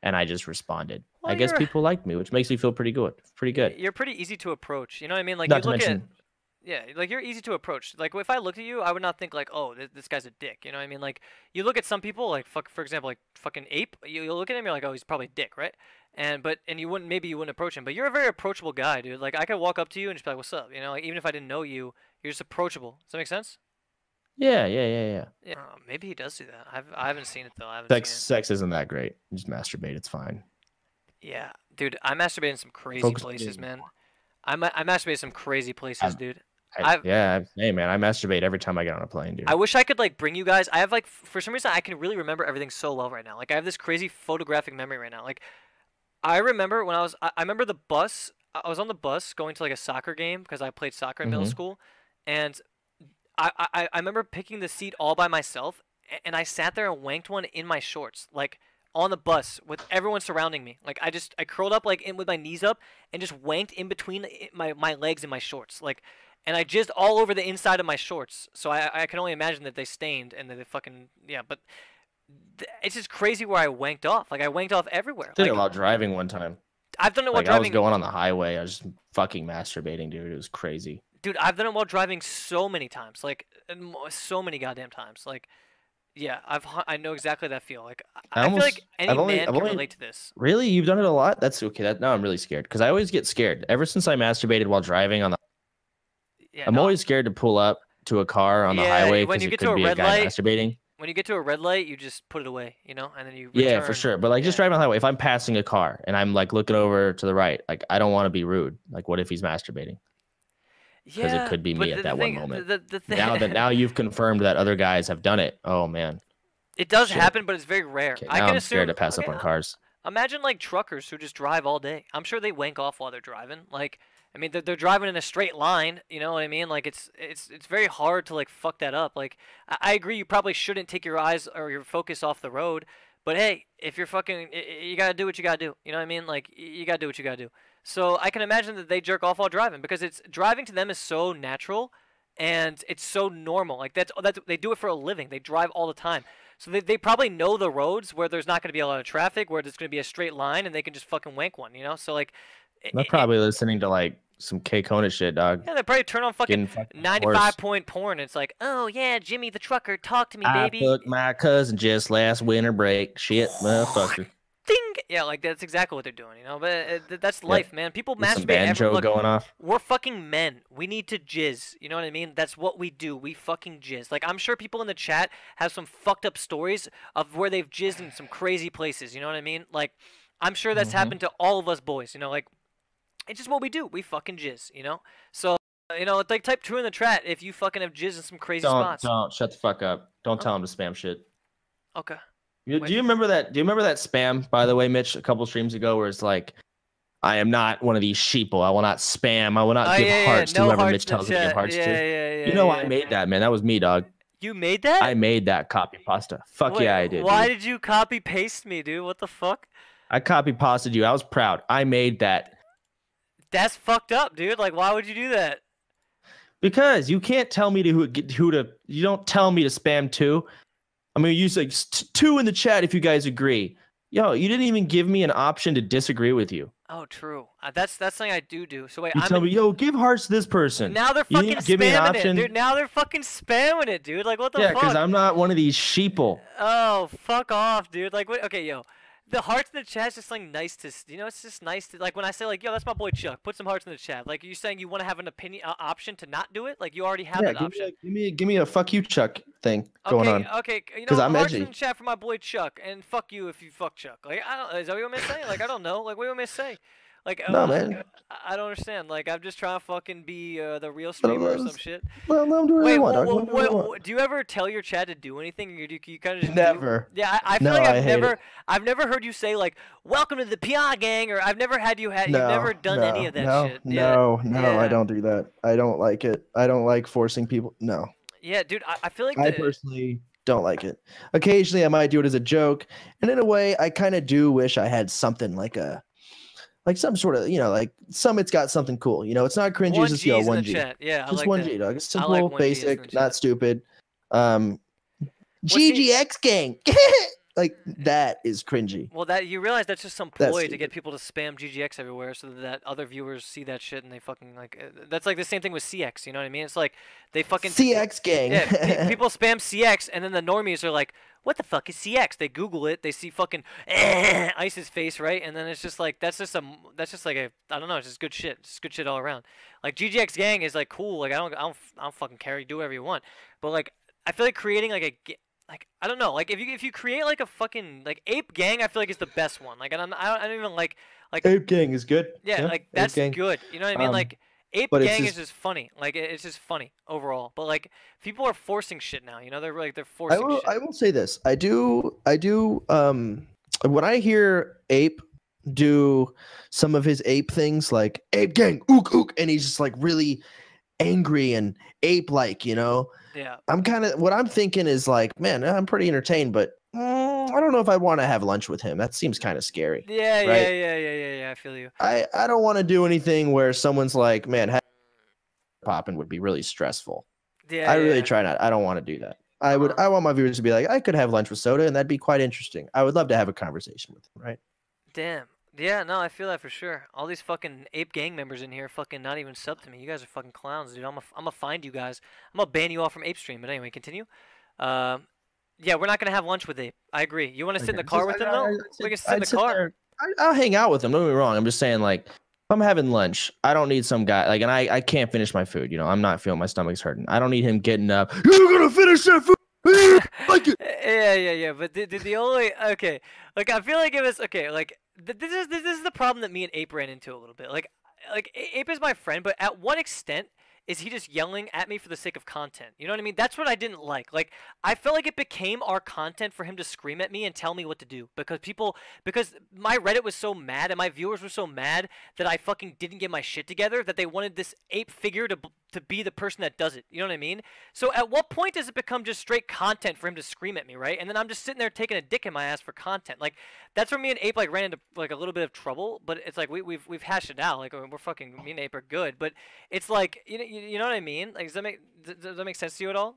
and I just responded. Well, I guess people liked me, which makes me feel pretty good. Pretty good. You're pretty easy to approach. You know what I mean? Like, Not you to look mention... at. Yeah, like, you're easy to approach. Like, if I looked at you, I would not think, like, oh, this, this guy's a dick. You know what I mean? Like, you look at some people, like, fuck, for example, like, fucking Ape. You, you'll look at him, you're like, oh, he's probably a dick, right? And, but, and you wouldn't, maybe you wouldn't approach him. But you're a very approachable guy, dude. Like, I could walk up to you and just be like, what's up? You know, like, even if I didn't know you, you're just approachable. Does that make sense? Yeah, yeah, yeah, yeah. yeah. Oh, maybe he does do that. I've, I haven't seen it, though. I haven't sex, seen it. Sex isn't that great. You just masturbate. It's fine. Yeah. Dude, I masturbate in some crazy Folks places, man. I, ma I masturbate some crazy places, I, dude. I, I've, yeah, hey, man, I masturbate every time I get on a plane, dude. I wish I could, like, bring you guys. I have, like, for some reason, I can really remember everything so well right now. Like, I have this crazy photographic memory right now. Like, I remember when I was, I, I remember the bus. I was on the bus going to, like, a soccer game because I played soccer in mm-hmm. middle school, and I, I, I remember picking the seat all by myself, and I sat there and wanked one in my shorts, like, on the bus with everyone surrounding me. Like, I just, I curled up, like, in with my knees up and just wanked in between my, my legs and my shorts. Like, and I jizzed all over the inside of my shorts. So I, I can only imagine that they stained and that they fucking, yeah, but th it's just crazy where I wanked off. Like, I wanked off everywhere. I did it while driving one time. I've done it while like, driving. I was going on the highway. I was just fucking masturbating, dude. It was crazy. Dude, I've done it while driving so many times. Like, so many goddamn times. Like, yeah, I've I know exactly that feel. Like, I, I almost, feel like any I've only, man I've can only, relate to this. Really? You've done it a lot? That's okay. That, now I'm really scared because I always get scared. Ever since I masturbated while driving on the yeah, I'm no. always scared to pull up to a car on the yeah, highway because it could a be a guy light, masturbating. When you get to a red light, you just put it away, you know, and then you return. Yeah, for sure. But like yeah. just driving on the highway, if I'm passing a car and I'm like looking over to the right, like I don't want to be rude. Like, what if he's masturbating? Because yeah, it could be me at that thing, one moment. The, the thing, now that now you've confirmed that other guys have done it. Oh man, it does Shit. happen, but it's very rare. Okay, I now can I'm assume, scared to pass okay, up on cars. Imagine like truckers who just drive all day. I'm sure they wank off while they're driving. Like, I mean, they're, they're driving in a straight line. You know what I mean? Like, it's it's it's very hard to like fuck that up. Like, I, I agree, you probably shouldn't take your eyes or your focus off the road. But hey, if you're fucking, you gotta do what you gotta do. You know what I mean? Like, you gotta do what you gotta do. So I can imagine that they jerk off while driving because it's driving to them is so natural, and it's so normal. Like that's that's they do it for a living. They drive all the time, so they they probably know the roads where there's not gonna be a lot of traffic, where there's gonna be a straight line, and they can just fucking wank one. You know? So like, they're it, probably it, listening to like some K Kona shit, dog. Yeah, they probably turn on fucking ninety-five point porn. It's like, oh yeah, Jimmy the trucker, talk to me, I baby. I fucked my cousin just last winter break. Shit, motherfucker. Ding. Yeah, like that's exactly what they're doing, you know. But uh, that's life, yeah. man. People There's masturbate. Some banjo every, going off. We're fucking men. We need to jizz. You know what I mean? That's what we do. We fucking jizz. Like I'm sure people in the chat have some fucked up stories of where they've jizzed in some crazy places. You know what I mean? Like I'm sure that's mm-hmm. happened to all of us boys. You know, like. It's just what we do. We fucking jizz, you know? So, you know, like type two in the chat if you fucking have jizz in some crazy don't, spots. Don't, shut the fuck up. Don't oh. tell him to spam shit. Okay. You, do you remember that? Do you remember that spam, by the way, Mitch, a couple streams ago where it's like, I am not one of these sheeple. I will not spam. I will not oh, give yeah, hearts yeah. to no whoever hearts Mitch tells me to give hearts yeah, to. Yeah, yeah, yeah, you know, yeah, I yeah. made that, man. That was me, dog. You made that? I made that copy pasta. Fuck Wait, yeah, I did. Why dude. did you copy paste me, dude? What the fuck? I copy pasted you. I was proud. I made that. That's fucked up, dude. Like, why would you do that? Because you can't tell me to who, who to. You don't tell me to spam two. I'm gonna use like two in the chat if you guys agree. Yo, you didn't even give me an option to disagree with you. Oh, true. Uh, that's that's something I do do. So wait, you I'm tell in... me, yo, give hearts to this person. Now they're fucking spamming it, dude. Now they're fucking spamming it, dude. Like, what the yeah, fuck? Yeah, because I'm not one of these sheeple. Oh, fuck off, dude. Like, what? Okay, yo. The hearts in the chat is just like nice to, you know, it's just nice to, like when I say like, yo, that's my boy Chuck, put some hearts in the chat. Like, are you saying you want to have an opinion uh, option to not do it? Like you already have yeah, that give option. Me a, give, me a, give me a fuck you Chuck thing okay, going on. Okay, you know, I'm hearts edgy. in the chat for my boy Chuck and fuck you if you fuck Chuck. Like, I don't, is that what you want me to say? Like, I don't know. Like, what do you want me to say? Like, no, uh, man. I, I don't understand. Like, I'm just trying to fucking be uh, the real streamer or some shit. Well, no, I'm doing Wait, what I want. What, what, what, what, what, do you ever tell your chat to do anything? Or do you, you kind of just never. Do? Yeah, I, I feel no, like I've I never, it. I've never heard you say like, "Welcome to the P I gang," or I've never had you had, no, you've never done no, any of that no, shit. No, yeah. no, yeah. I don't do that. I don't like it. I don't like forcing people. No. Yeah, dude, I, I feel like I the, personally don't like it. Occasionally, I might do it as a joke, and in a way, I kind of do wish I had something like a. Like some sort of, you know, like some it's got something cool. You know, it's not cringy, it's just, yo, one G. Yeah, I just like one G, that. Dog. It's simple, like basic, not stupid. Um, G G X gang. Like, that is cringy. Well, that you realize that's just some ploy to get people to spam G G X everywhere so that other viewers see that shit and they fucking, like... That's like the same thing with C X, you know what I mean? It's like, they fucking... C X gang. Yeah, people spam C X, and then the normies are like, what the fuck is C X? They Google it, they see fucking eh, Ice's face, right? And then it's just like, that's just some... That's just like a... I don't know, it's just good shit. It's just good shit all around. Like, G G X gang is, like, cool. Like, I don't, I don't, I don't fucking care. You do whatever you want. But, like, I feel like creating, like, a... Like, I don't know, like, if you if you create, like, a fucking, like, Ape Gang, I feel like it's the best one. Like, and I'm, I, don't, I don't even, like, like... Ape Gang is good. Yeah, yeah. Like, that's good. You know what I mean? Um, like, Ape Gang just... is just funny. Like, it's just funny overall. But, like, people are forcing shit now, you know? They're, like, they're forcing I will, shit. I will say this. I do, I do, um, when I hear Ape do some of his Ape things, like, Ape Gang, ook, ook, and he's just, like, really... angry and ape-like, you know. Yeah. I'm kind of what I'm thinking is like, man, I'm pretty entertained, but mm, I don't know if I want to have lunch with him. That seems kind of scary. Yeah, right? yeah, yeah, yeah, yeah, yeah. I feel you. I I don't want to do anything where someone's like, man, popping would be really stressful. Yeah. I really yeah. try not. I don't want to do that. I would. I want my viewers to be like, I could have lunch with Soda, and that'd be quite interesting. I would love to have a conversation with him, right? Damn. Yeah, no, I feel that for sure. All these fucking Ape Gang members in here are fucking not even sub to me. You guys are fucking clowns, dude. I'm gonna I'm find you guys. I'm gonna ban you all from Ape Stream. But anyway, continue. Um, yeah, we're not gonna have lunch with Ape. I agree. You want to sit okay. in the car just, with I, him though? I, I, we can sit I'd in the sit car. I, I'll hang out with him. Don't get me wrong. I'm just saying, like, if I'm having lunch, I don't need some guy like, and I I can't finish my food. You know, I'm not feeling my stomach's hurting. I don't need him getting up. You're gonna finish that food. Like it. Yeah, yeah, yeah. But the, the the only okay, like I feel like it was okay, like. This is this is the problem that me and Ape ran into a little bit. Like, like Ape is my friend, but at what extent is he just yelling at me for the sake of content? You know what I mean? That's what I didn't like. Like, I felt like it became our content for him to scream at me and tell me what to do because people because my Reddit was so mad and my viewers were so mad that I fucking didn't get my shit together that they wanted this ape figure to to be the person that does it. You know what I mean? So at what point does it become just straight content for him to scream at me, right? And then I'm just sitting there taking a dick in my ass for content. Like, that's where me and Ape, like, ran into, like, a little bit of trouble, but it's like, we, we've, we've hashed it out. Like, we're fucking, me and Ape are good, but it's like, you know, you know what I mean? Like, does that make, does that make sense to you at all?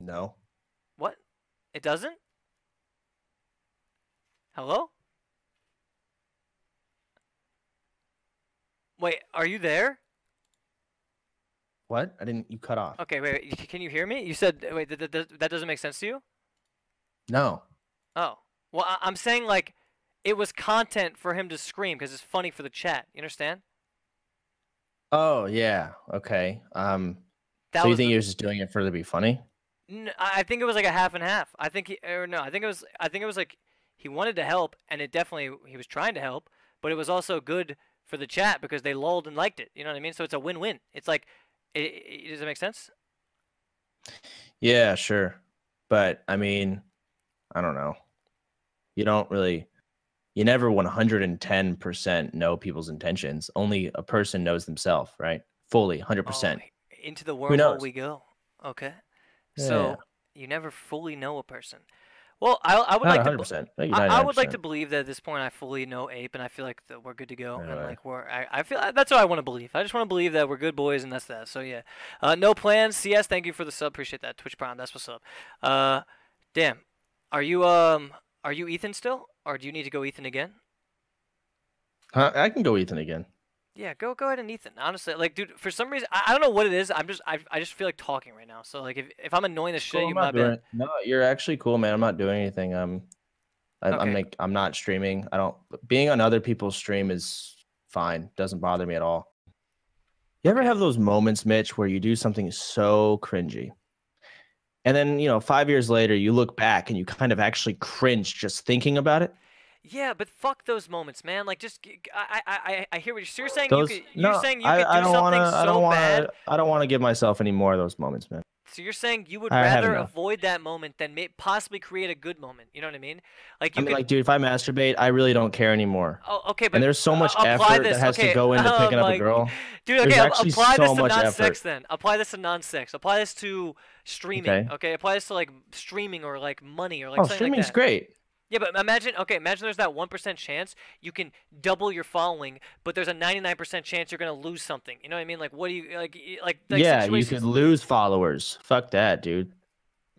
No. What? It doesn't? Hello? Wait, are you there? What? I didn't. You cut off. Okay, wait. wait can you hear me? You said wait. Th th that doesn't make sense to you. No. Oh. Well, I I'm saying like, it was content for him to scream because it's funny for the chat. You understand? Oh yeah. Okay. Um. That so you think the... he was just doing it for it to be funny? No, I think it was like a half and half. I think he or no. I think it was. I think it was like he wanted to help, and it definitely he was trying to help, but it was also good for the chat because they lulled and liked it. You know what I mean? So it's a win-win. It's like. It, it, does it make sense? Yeah, sure. But, I mean, I don't know. You don't really... You never one hundred ten percent know people's intentions. Only a person knows themselves, right? Fully, one hundred percent. Oh, into the wormhole we go. Okay. Yeah. So, you never fully know a person. Well, I, I would Not like one hundred percent. To I, I would like to believe that at this point I fully know Ape, and I feel like that we're good to go, right, and right. like we're I, I feel that's what I want to believe. I just want to believe that we're good boys, and that's that. So yeah, uh, no plans. C S, thank you for the sub. Appreciate that. Twitch Prime, that's what's up. Uh, damn, are you um are you Ethan still, or do you need to go Ethan again? Huh? I can go Ethan again. Yeah, go go ahead and Ethan. Honestly, like, dude, for some reason, I, I don't know what it is. I'm just, I, I just feel like talking right now. So, like, if, if I'm annoying the shit, cool, you might be. No, you're actually cool, man. I'm not doing anything. Um, I, okay. I'm like, I'm not streaming. I don't. Being on other people's stream is fine. Doesn't bother me at all. You ever have those moments, Mitch, where you do something so cringy, and then you know, five years later, you look back and you kind of actually cringe just thinking about it? Yeah, but fuck those moments, man. Like, just I, I, I hear what you're, so you're saying. Those, you could, no, you're saying you I, could do I don't something wanna, so I don't wanna, bad. I don't want to give myself any more of those moments, man. So you're saying you would I rather avoid that moment than may, possibly create a good moment. You know what I mean? Like, you I mean, could, like, dude, if I masturbate, I really don't care anymore. Oh, okay, but and there's so much uh, effort this. that has okay. to go into picking oh, up like, a girl. Dude, okay, apply so this to non-sex then. Apply this to non-sex. Apply this to streaming. Okay. okay, apply this to like streaming or like money or like. Oh, something streaming's like that. great. Yeah, but imagine, okay, imagine there's that one percent chance you can double your following, but there's a ninety-nine percent chance you're going to lose something. You know what I mean? Like, what do you, like, like, like yeah, you could lose followers. Fuck that, dude.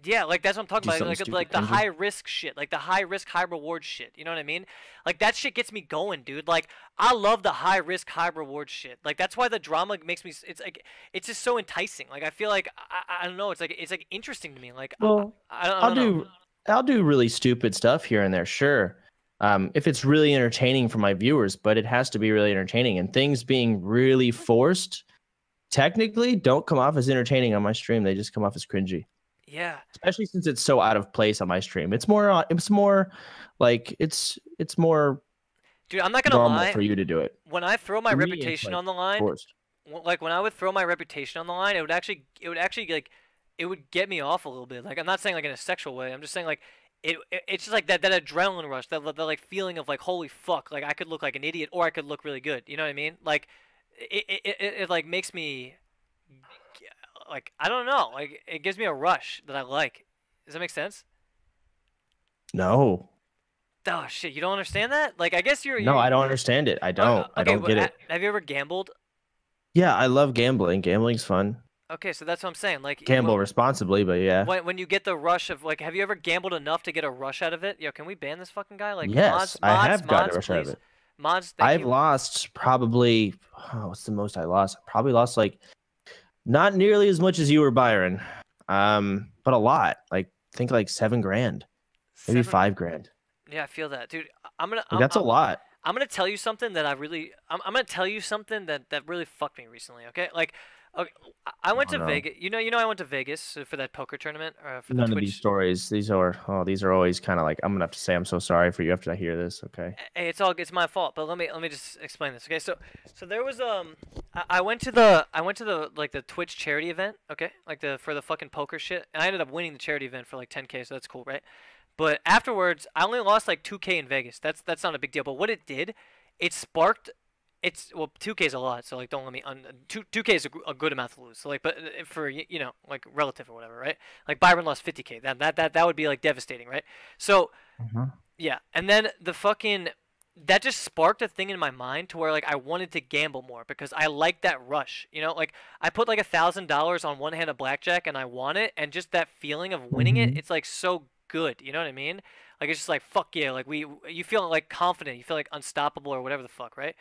Yeah, like that's what I'm talking about. Like, like the Andrew. high risk shit, like the high risk, high reward shit. You know what I mean? Like that shit gets me going, dude. Like I love the high risk, high reward shit. Like that's why the drama makes me. It's like it's just so enticing. Like I feel like I, I don't know. It's like it's like interesting to me. Like well, I, I don't, I'll I don't do know. I'll do really stupid stuff here and there, sure. Um, if it's really entertaining for my viewers, but it has to be really entertaining. And things being really forced, technically, don't come off as entertaining on my stream. They just come off as cringy. Yeah, especially since it's so out of place on my stream. It's more, it's more, like it's, it's more. Dude, I'm not gonna lie. For you to do it. When I throw my for reputation me, like, on the line, forced. like when I would throw my reputation on the line, it would actually, it would actually like, it would get me off a little bit. Like I'm not saying like in a sexual way. I'm just saying like. It, it it's just like that that adrenaline rush, that, that like feeling of like holy fuck, like I could look like an idiot or I could look really good. You know what I mean? Like it it, it, it like makes me like I don't know, like it gives me a rush that I like. Does that make sense? No. Oh shit, you don't understand that? Like I guess you're. No, you're, I don't understand it. I don't. Uh, okay, I don't well, get it. Have you ever gambled? Yeah, I love gambling. Gambling's fun. Okay, so that's what I'm saying. Like gamble when, responsibly, but yeah. When when you get the rush of like, have you ever gambled enough to get a rush out of it? Yo, can we ban this fucking guy? Like, yes, mods, I mods, have got a rush please. out of it. Mods, thank I've you. lost probably. Oh, what's the most I lost? I probably lost like, not nearly as much as you or Byron, um, but a lot. Like I think like seven grand, maybe seven, five grand. Yeah, I feel that, dude. I'm gonna. Like, I'm, that's I'm, a lot. I'm gonna tell you something that I really. I'm I'm gonna tell you something that that really fucked me recently. Okay, like. Okay, I went oh, to no. Vegas. You know, you know, I went to Vegas for that poker tournament. Uh, for None the Twitch. of these stories. These are, oh, these are always kind of like, I'm gonna have to say, I'm so sorry for you after I hear this. Okay. Hey, it's all, it's my fault. But let me, let me just explain this. Okay, so, so there was, um, I, I went to the, I went to the like the Twitch charity event. Okay, like the for the fucking poker shit, and I ended up winning the charity event for like ten K. So that's cool, right? But afterwards, I only lost like two K in Vegas. That's that's not a big deal. But what it did, it sparked. It's well, two K is a lot, so like don't let me un two two K is a, a good amount to lose. So like, but for you know, like relative or whatever, right? Like Byron lost fifty K. That that that that would be like devastating, right? So mm-hmm. yeah, and then the fucking that just sparked a thing in my mind to where like I wanted to gamble more because I like that rush, you know? Like I put like a thousand dollars on one hand of blackjack and I won it, and just that feeling of winning mm-hmm. it, it's like so good, you know what I mean? Like it's just like fuck yeah, like we you feel like confident, you feel like unstoppable or whatever the fuck, right?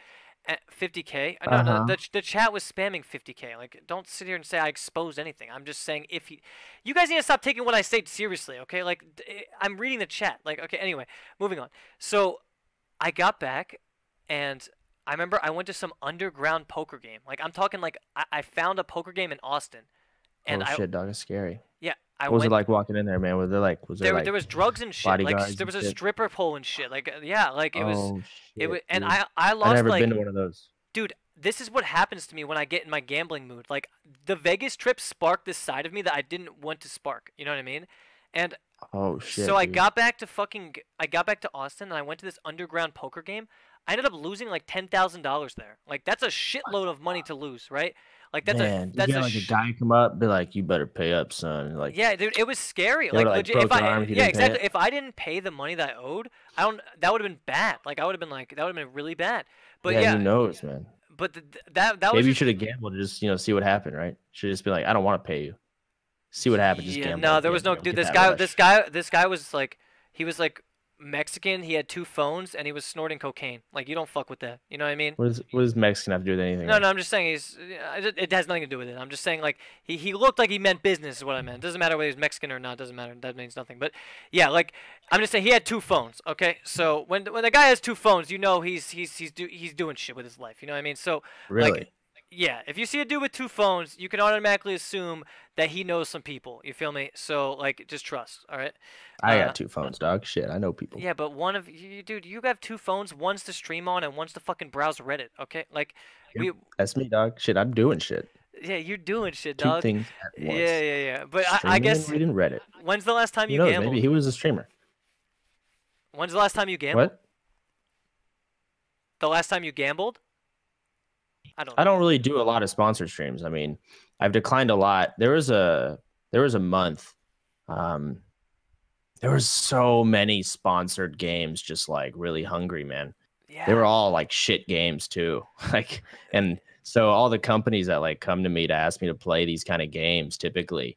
At fifty K? No, uh -huh. no, the, the chat was spamming fifty K. Like, don't sit here and say I exposed anything. I'm just saying if he... You guys need to stop taking what I say seriously, okay? Like, I'm reading the chat. Like, okay, anyway, moving on. So, I got back, and I remember I went to some underground poker game. Like, I'm talking, like, I, I found a poker game in Austin. And oh, I, shit, dog, it's scary. Yeah. I what was went, it like walking in there, man? Was there like was there, there like there was drugs and shit? Like there was a shit. stripper pole and shit. Like yeah, like it was oh, shit, it was, and dude. I I lost I've never like been to one of those. Dude, this is what happens to me when I get in my gambling mood. Like the Vegas trip sparked this side of me that I didn't want to spark. You know what I mean? And oh shit. So dude. I got back to fucking I got back to Austin and I went to this underground poker game. I ended up losing like ten thousand dollars there. Like that's a shitload of money to lose, right? Like that's Man, a that's you a, like a guy come up be like you better pay up son like yeah dude it was scary like, like legit, if I if yeah exactly if I didn't pay the money that I owed I don't that would have been bad like I would have been like that would have been really bad but yeah, yeah who knows man but the, that that maybe was, you should have gambled just you know see what happened right should just be like I don't want to pay you see what happens just yeah gamble, no there was no dude this guy rush. this guy this guy was like he was like Mexican he had two phones and he was snorting cocaine like you don't fuck with that you know what I mean what, is, what does Mexican have to do with anything no right? no I'm just saying he's it has nothing to do with it I'm just saying like he, he looked like he meant business is what I meant doesn't matter whether he's Mexican or not doesn't matter that means nothing but yeah like I'm just saying he had two phones okay so when when the guy has two phones you know he's he's he's, do, he's doing shit with his life you know what I mean so really like, yeah, if you see a dude with two phones, you can automatically assume that he knows some people. You feel me? So, like, just trust, all right? I uh, got two phones, dog. Shit, I know people. Yeah, but one of you, dude, you have two phones. One's to stream on and one's to fucking browse Reddit, okay? Like, yeah, we. That's me, dog. Shit, I'm doing shit. Yeah, you're doing shit, dog. Two things at once. Yeah, yeah, yeah. But I, I guess. Reading Reddit. When's the last time you, you know, gambled? Maybe he was a streamer. When's the last time you gambled? What? The last time you gambled? I don't, I don't really do a lot of sponsor streams. I mean, I've declined a lot. There was a there was a month. Um, there was so many sponsored games, just like really hungry, man. Yeah. They were all like shit games too. Like, and so all the companies that like come to me to ask me to play these kind of games, typically,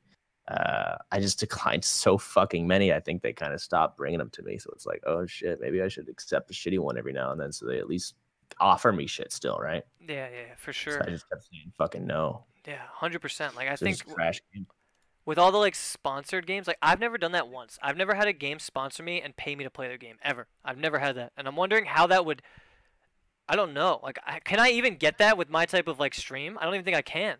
uh, I I just declined so fucking many. I think they kind of stopped bringing them to me. So it's like, oh shit, maybe I should accept the shitty one every now and then, so they at least offer me shit still, right? Yeah, yeah, for sure. So I just kept saying fucking no. Yeah, one hundred percent. Like I so think trash game. With all the like sponsored games, like I've never done that once. I've never had a game sponsor me and pay me to play their game ever. I've never had that, and I'm wondering how that would. I don't know. Like, I, can I even get that with my type of like stream? I don't even think I can.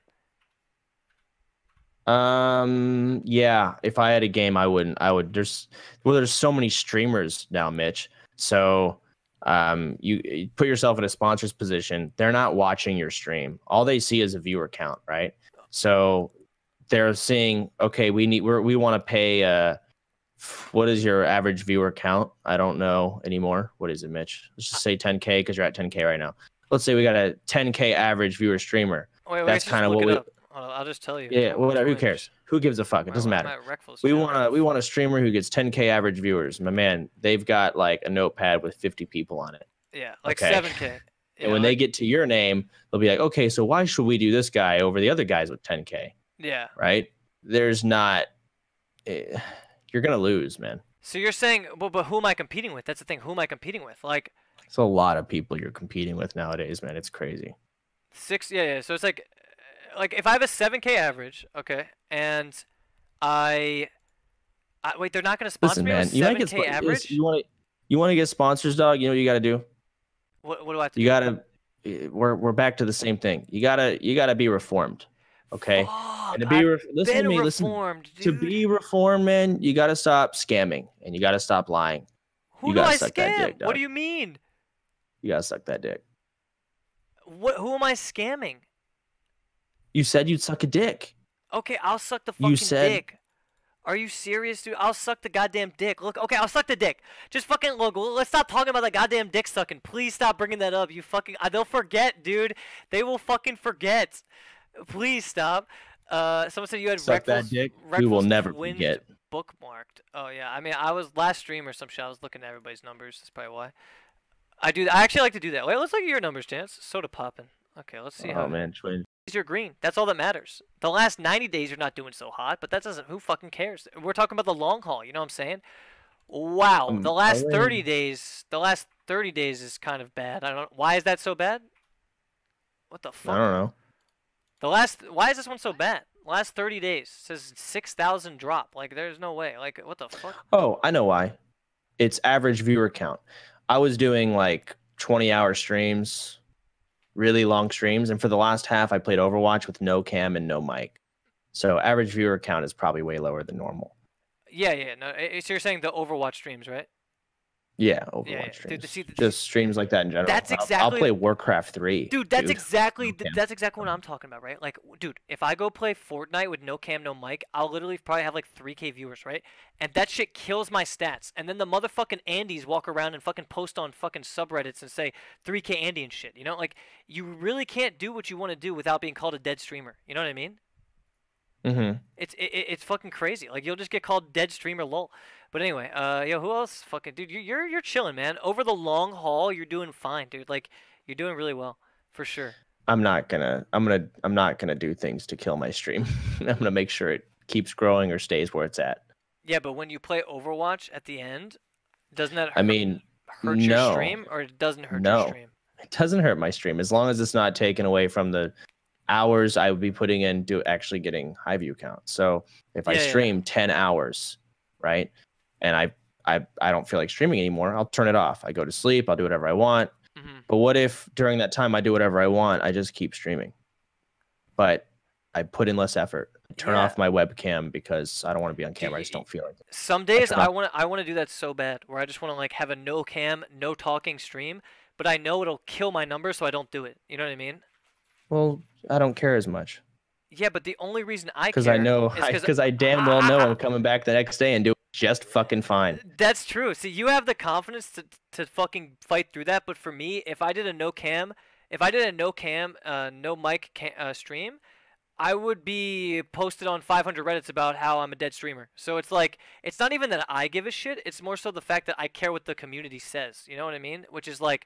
Um. Yeah. If I had a game, I wouldn't. I would. There's well, there's so many streamers now, Mitch. So, um, you, you put yourself in a sponsor's position. They're not watching your stream. All they see is a viewer count, right? So, they're seeing, okay, we need. We're, we want to pay. Uh, what is your average viewer count? I don't know anymore. What is it, Mitch? Let's just say ten K because you're at ten K right now. Let's say we got a ten K average viewer streamer. Wait, wait, that's kind of what we. Up. I'll just tell you. Yeah, well, whatever. Who cares? Who gives a fuck? It doesn't matter. We want a we want a streamer who gets ten K average viewers. My man, they've got like a notepad with fifty people on it. Yeah, like okay. seven K. Yeah, and when like... they get to your name, they'll be like, okay, so why should we do this guy over the other guys with ten K? Yeah. Right. There's not. Eh, you're gonna lose, man. So you're saying, well, but who am I competing with? That's the thing. Who am I competing with? Like, it's a lot of people you're competing with nowadays, man. It's crazy. Six. Yeah. Yeah. So it's like. Like if I have a seven K average, okay, and I, I wait, they're not gonna sponsor Listen, me with man, seven K you get, average. You want to, you want to get sponsors, dog. You know what you gotta do. What, what do I have to? You do? gotta. We're we're back to the same thing. You gotta you gotta be reformed, okay? Fuck, and to be re listen to me, reformed, listen. Dude. To be reformed, man, you gotta stop scamming and you gotta stop lying. Who you do gotta I suck scam? That dick, dog. What do you mean? You gotta suck that dick. What? Who am I scamming? You said you'd suck a dick. Okay, I'll suck the fucking you said... dick. Are you serious, dude? I'll suck the goddamn dick. Look, okay, I'll suck the dick. Just fucking look. Let's stop talking about the goddamn dick sucking. Please stop bringing that up. You fucking. They'll forget, dude. They will fucking forget. Please stop. Uh, someone said you had suck that dick. We will never forget. Bookmarked. Oh yeah. I mean, I was last stream or some shit. I was looking at everybody's numbers. That's probably why. I do. I actually like to do that. Wait, let's look at your numbers, Chance. Sodapoppin. Okay, let's see oh, how. Oh man, twin. You're green. That's all that matters. The last ninety days you're not doing so hot, but that doesn't. Who fucking cares? We're talking about the long haul. You know what I'm saying? Wow. Um, the last thirty days. The last thirty days is kind of bad. I don't. Why is that so bad? What the fuck? I don't know. The last. Why is this one so bad? Last thirty days it says six thousand drop. Like there's no way. Like what the fuck? Oh, I know why. It's average viewer count. I was doing like twenty hour streams. Really long streams, and for the last half I played Overwatch with no cam and no mic, so average viewer count is probably way lower than normal. Yeah, yeah, no. So you're saying the Overwatch streams, right? Yeah, Overwatch yeah, yeah. streams. Dude, see, just streams like that in general. That's exactly. I'll, I'll play Warcraft three, dude. That's dude. exactly. No that's exactly what I'm talking about, right? Like, dude, if I go play Fortnite with no cam, no mic, I'll literally probably have like three K viewers, right? And that shit kills my stats. And then the motherfucking Andys walk around and fucking post on fucking subreddits and say three K Andy and shit. You know, like you really can't do what you want to do without being called a dead streamer. You know what I mean? Mm-hmm. It's it, it's fucking crazy. Like you'll just get called dead streamer lol. But anyway, uh, yo, who else? Fucking dude, you're you're, you're chilling, man. Over the long haul, you're doing fine, dude. Like you're doing really well, for sure. I'm not gonna, I'm gonna, I'm not gonna do things to kill my stream. I'm gonna make sure it keeps growing or stays where it's at. Yeah, but when you play Overwatch at the end, doesn't that? Hurt, I mean, hurt your no. stream, or it doesn't hurt no. your stream? It doesn't hurt my stream as long as it's not taken away from the. Hours I would be putting in to actually getting high view count. So if yeah, I stream yeah. ten hours, right, and I I I don't feel like streaming anymore, I'll turn it off. I go to sleep. I'll do whatever I want. Mm-hmm. But what if during that time I do whatever I want? I just keep streaming, but I put in less effort. I turn yeah. off my webcam because I don't want to be on camera. I just don't feel like it. Some days I want I want to do that so bad, where I just want to like have a no cam, no talking stream, but I know it'll kill my numbers, so I don't do it. You know what I mean? Well, I don't care as much. Yeah, but the only reason I care because I know because I, I damn well know I'm coming back the next day and doing just fucking fine. That's true. See, you have the confidence to to fucking fight through that. But for me, if I did a no cam, if I did a no cam, uh, no mic cam, uh, stream, I would be posted on five hundred Reddits about how I'm a dead streamer. So it's like it's not even that I give a shit. It's more so the fact that I care what the community says. You know what I mean? Which is like.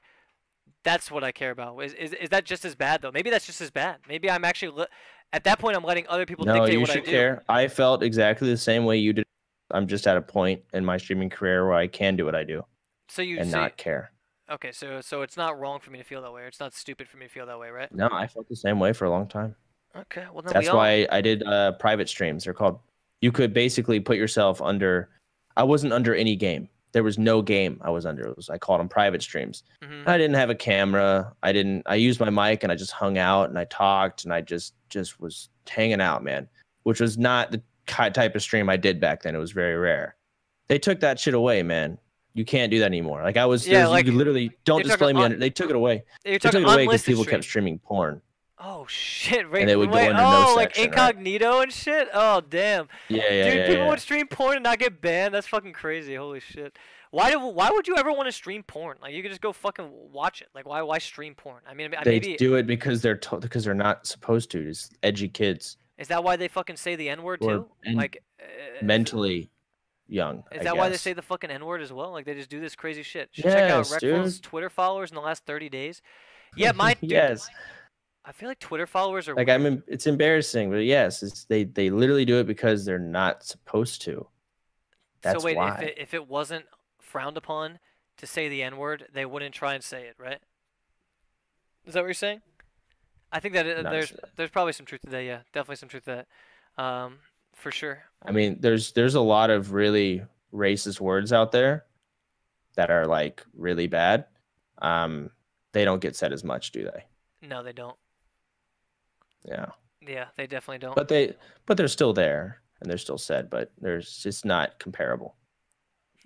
That's what I care about. Is, is is that just as bad though? Maybe that's just as bad. Maybe I'm actually at that point I'm letting other people no, dictate what I do. No, you should care. I felt exactly the same way you did. I'm just at a point in my streaming career where I can do what I do. So you and so not care. Okay, so so it's not wrong for me to feel that way. It's not stupid for me to feel that way, right? No, I felt the same way for a long time. Okay, well then that's we why all... I did uh, private streams. They're called. You could basically put yourself under. I wasn't under any game. There was no game I was under. It was, I called them private streams. Mm-hmm. I didn't have a camera. I didn't. I used my mic and I just hung out and I talked and I just just was hanging out, man. Which was not the type of stream I did back then. It was very rare. They took that shit away, man. You can't do that anymore. Like I was, yeah, like, you literally don't display me under. They took it away. They took it away because people kept streaming porn. Oh shit! Right, and they would go under no section, like incognito and shit. Oh damn. Yeah, yeah, dude, yeah, people yeah. would stream porn and not get banned. That's fucking crazy. Holy shit. Why do? Why would you ever want to stream porn? Like you could just go fucking watch it. Like why? Why stream porn? I mean, they maybe, do it because they're to, because they're not supposed to. Just edgy kids. Is that why they fucking say the N word too? Like uh, mentally young. Is that why they say the fucking N word as well? Like they just do this crazy shit. Yes, check out Reckful's Twitter followers in the last thirty days. Yeah, my dude, yes. My, I feel like Twitter followers are like weird. I mean, it's embarrassing, but yes, it's, they they literally do it because they're not supposed to. That's so wait, why. if it, if it wasn't frowned upon to say the N word, they wouldn't try and say it, right? Is that what you're saying? I think that it, there's sure. there's probably some truth to that. Yeah, definitely some truth to that, um, for sure. I mean, there's there's a lot of really racist words out there that are like really bad. Um, they don't get said as much, do they? No, they don't. Yeah. Yeah, they definitely don't. But they, but they're still there, and they're still said, but there's just not comparable.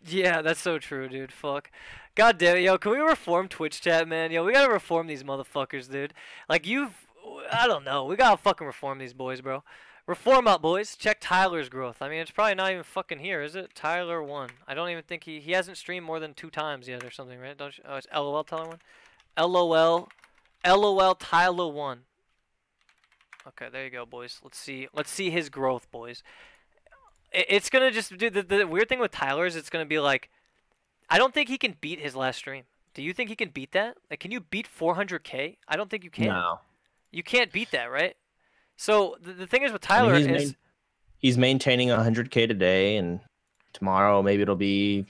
Yeah, that's so true, dude. Fuck. God damn it, yo. Can we reform Twitch chat, man? Yo, we gotta reform these motherfuckers, dude. Like you've, I don't know. We gotta fucking reform these boys, bro. Reform up, boys. Check Tyler's growth. I mean, it's probably not even fucking here, is it? Tyler one. I don't even think he he hasn't streamed more than two times yet or something, right? Don't you? Oh, it's LOL Tyler one. LOL, LOL Tyler one. Okay, there you go, boys. Let's see. Let's see his growth, boys. It's gonna just do the, the weird thing with Tyler is it's gonna be like, I don't think he can beat his last stream. Do you think he can beat that? Like, can you beat four hundred K? I don't think you can. No. You can't beat that, right? So the, the thing is with Tyler I mean, he's is main, he's maintaining one hundred K today, and tomorrow maybe it'll be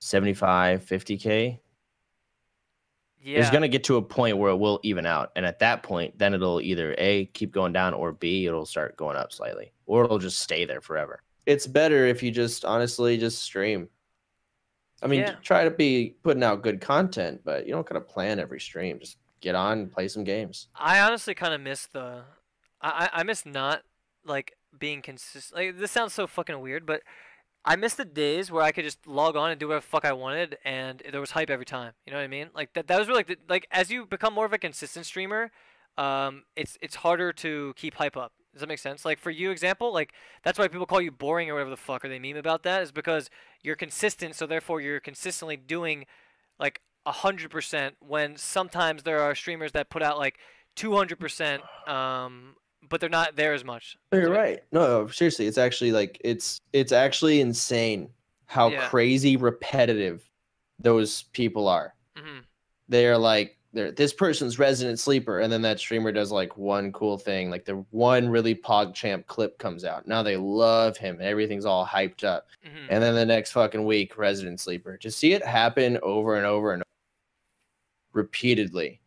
seventy-five, fifty K. Yeah. It's gonna get to a point where it will even out, and at that point, then it'll either A, keep going down, or B, it'll start going up slightly, or it'll just stay there forever. It's better if you just honestly just stream. I mean, yeah. Try to be putting out good content, but you don't kind of plan every stream. Just get on and play some games. I honestly kind of miss the, I I miss not like being consistent. Like this sounds so fucking weird, but I miss the days where I could just log on and do whatever the fuck I wanted, and there was hype every time. You know what I mean? Like that. That was really like, the, like as you become more of a consistent streamer, um, it's it's harder to keep hype up. Does that make sense? Like for you, example, like that's why people call you boring or whatever the fuck, or they meme about that, is because you're consistent. So therefore, you're consistently doing like a hundred percent. When sometimes there are streamers that put out like two hundred percent, um, but they're not there as much. You're right. No, seriously, it's actually like it's it's actually insane how yeah. crazy repetitive those people are. Mm-hmm. They are like. This person's resident sleeper, and then that streamer does like one cool thing, like the one really PogChamp clip comes out. Now they love him, and everything's all hyped up. Mm-hmm. And then the next fucking week, resident sleeper. To see it happen over and over and over, repeatedly,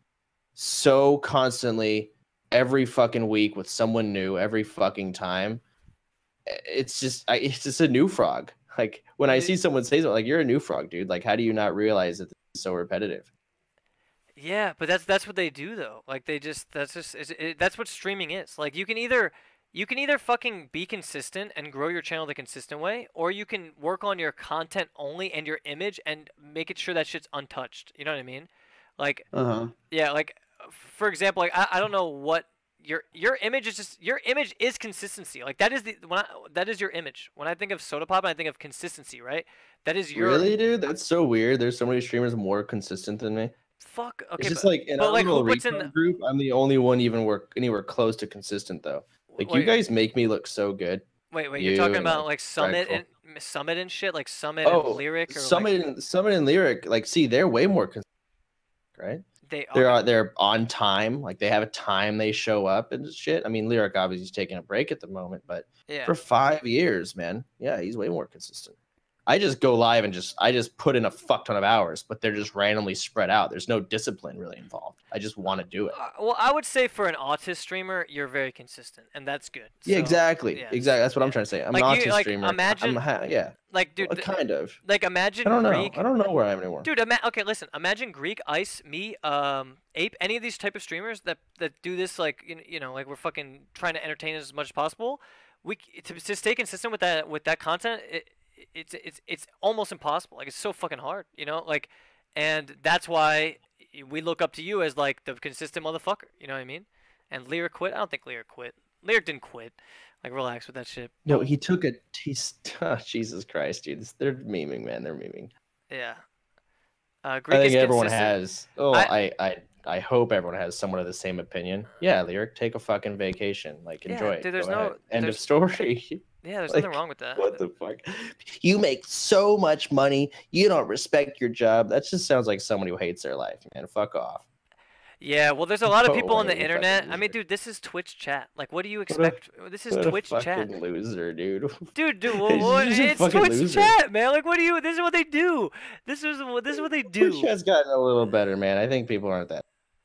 so constantly, every fucking week with someone new, every fucking time. It's just, I, it's just a new frog. Like when I see someone say something, like you're a new frog, dude. Like how do you not realize that this is so repetitive? Yeah, but that's that's what they do though. Like they just that's just it's, it, that's what streaming is. Like you can either you can either fucking be consistent and grow your channel the consistent way, or you can work on your content only and your image and make it sure that shit's untouched. You know what I mean? Like uh-huh. yeah, like for example, like I, I don't know what your your image is just your image is consistency. Like that is the when I, that is your image. When I think of Sodapoppin, I think of consistency, right? That is your really, dude. That's so weird. There's so many streamers more consistent than me. Fuck. Okay, it's just but, like in our like, little in... group, I'm the only one even work anywhere close to consistent though. Like wait, you guys make me look so good. Wait, wait, you you're talking about like Summit and Summit and shit, like Summit oh, and Lyric. Or Summit, like... and, Summit and Lyric, like see, they're way more consistent, right? They are. They're, they're on time. Like, they have a time they show up and shit. I mean, Lyric obviously is taking a break at the moment, but yeah. for five years, man, yeah, he's way more consistent. I just go live and just I just put in a fuck ton of hours, but they're just randomly spread out. There's no discipline really involved. I just want to do it. Uh, well, I would say for an autist streamer, you're very consistent, and that's good. So, yeah, exactly, yeah. exactly. That's what yeah. I'm trying to say. I'm like an you, autist like, streamer. Imagine, I'm, yeah, like dude, well, kind of. Like imagine. I don't know. Greek, I don't know where I am anymore. Dude, ima okay, listen. Imagine Greek, Ice, me, um, Ape, any of these type of streamers that that do this, like you, you know, like we're fucking trying to entertain us as much as possible. We to, to stay consistent with that with that content. It, It's it's it's almost impossible. Like, it's so fucking hard, you know. Like, and that's why we look up to you as like the consistent motherfucker. You know what I mean? And Lyric quit. I don't think Lyric quit. Lyric didn't quit. Like, relax with that shit. No, he took a. He's oh, Jesus Christ, dude. They're memeing, man. They're memeing. Yeah. Uh, Greek I think is everyone consistent. has. Oh, I, I I I hope everyone has somewhat of the same opinion. Yeah, Lyric, take a fucking vacation. Like, yeah, enjoy. Dude, it. There's Go no ahead. end there's... of story. Yeah, there's like, nothing wrong with that. What the fuck? You make so much money. You don't respect your job. That just sounds like someone who hates their life, man. Fuck off. Yeah, well, there's a lot of people oh, on the internet. I mean, dude, this is Twitch chat. Like, what do you expect? A, this is what Twitch a fucking chat. Loser, dude. Dude, dude, well, well, it's Twitch loser. chat, man. Like, what do you? This is what they do. This is this is what they do. Twitch has gotten a little better, man. I think people aren't that.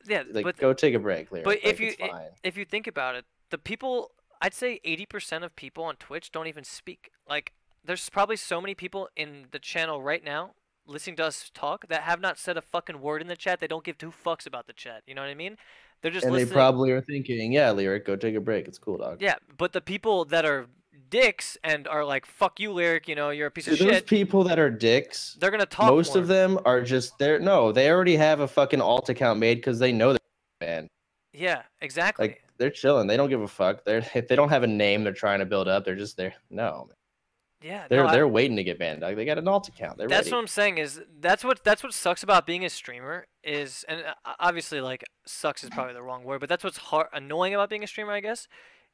Yeah, like, but go take a break, Lyric. But like, if you if you think about it, the people. I'd say eighty percent of people on Twitch don't even speak. Like, there's probably so many people in the channel right now listening to us talk that have not said a fucking word in the chat. They don't give two fucks about the chat. You know what I mean? They're just and listening. They probably are thinking, yeah, Lyric, go take a break. It's cool, dog. Yeah, but the people that are dicks and are like, fuck you, Lyric, you know, you're a piece Dude, of those shit. Those people that are dicks, they're going to talk Most more. of them are just there. No, they already have a fucking alt account made because they know they're banned. Yeah, exactly. Like, they're chilling. They don't give a fuck. They're if they don't have a name they're trying to build up, they're just there. No. Yeah. They're no, they're I, waiting to get banned. Like, they got an alt account. They're that's ready. What I'm saying is that's what that's what sucks about being a streamer is, and obviously like sucks is probably the wrong word, but that's what's hard, annoying about being a streamer, I guess,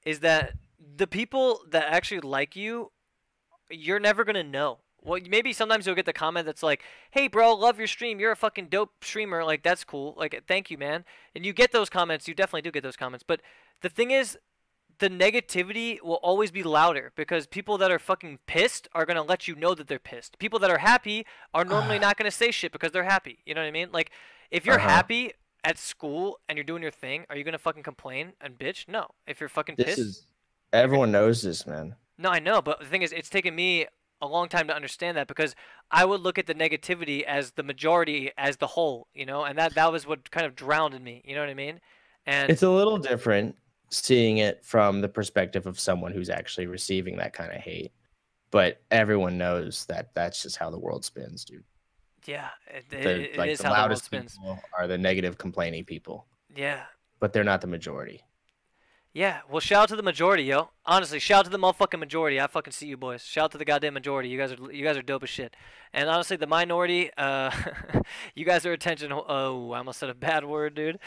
is that the people that actually like you, you're never gonna know. Well, maybe sometimes you'll get the comment that's like, hey, bro, love your stream. You're a fucking dope streamer. Like, that's cool. Like, thank you, man. And you get those comments. You definitely do get those comments. But the thing is, the negativity will always be louder because people that are fucking pissed are going to let you know that they're pissed. People that are happy are normally not going to say shit because they're happy. You know what I mean? Like, if you're uh-huh. happy at school and you're doing your thing, are you going to fucking complain and bitch? No. If you're fucking this pissed. Is, everyone knows this, man. No, I know. But the thing is, it's taken me a long time to understand that because I would look at the negativity as the majority, as the whole, you know, and that that was what kind of drowned in me, you know what I mean? And it's a little different seeing it from the perspective of someone who's actually receiving that kind of hate, but everyone knows that that's just how the world spins, dude. Yeah, it, the, it, like, it is the how loudest the world spins. People are the negative, complaining people. Yeah, but they're not the majority. Yeah, well, shout out to the majority, yo. Honestly, shout out to the motherfucking majority. I fucking see you, boys. Shout out to the goddamn majority. You guys are you guys are dope as shit. And honestly, the minority, uh, you guys are attention. Oh, I almost said a bad word, dude.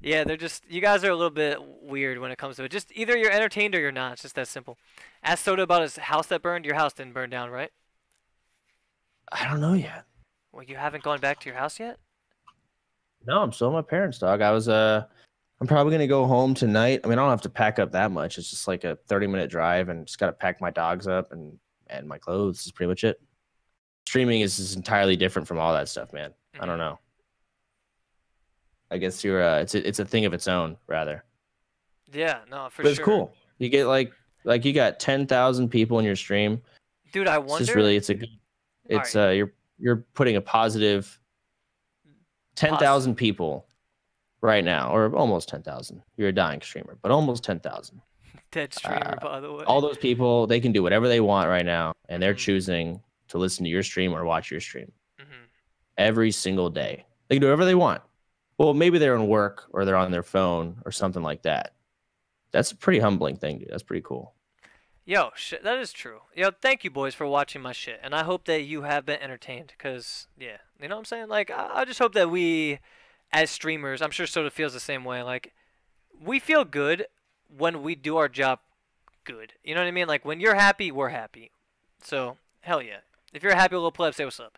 Yeah, they're just you guys are a little bit weird when it comes to it. Just either you're entertained or you're not. It's just that simple. Ask Soda about his house that burned. Your house didn't burn down, right? I don't know yet. Well, you haven't gone back to your house yet? No, I'm still at my parents', dog. I was uh. I'm probably going to go home tonight. I mean, I don't have to pack up that much. It's just like a thirty minute drive and just got to pack my dogs up and, and my clothes is pretty much it. Streaming is just entirely different from all that stuff, man. Mm-hmm. I don't know. I guess you're, uh, it's, a, it's a thing of its own, rather. Yeah, no, for but sure. But it's cool. You get like, like you got ten thousand people in your stream. Dude, I wonder. It's just really, it's a, it's, right. uh, you're, you're putting a positive ten thousand people. Right now, or almost ten thousand. You're a dying streamer, but almost ten thousand. Dead streamer, uh, by the way. All those people, they can do whatever they want right now, and they're mm-hmm. choosing to listen to your stream or watch your stream mm-hmm. every single day. They can do whatever they want. Well, maybe they're in work, or they're on their phone, or something like that. That's a pretty humbling thing, dude. That's pretty cool. Yo, sh that is true. Yo, thank you, boys, for watching my shit, and I hope that you have been entertained, because, yeah, you know what I'm saying? Like, I, I just hope that we... as streamers, I'm sure Soda feels the same way. Like, we feel good when we do our job good. You know what I mean? Like, when you're happy, we're happy. So, hell yeah. If you're a happy little pleb, say what's up.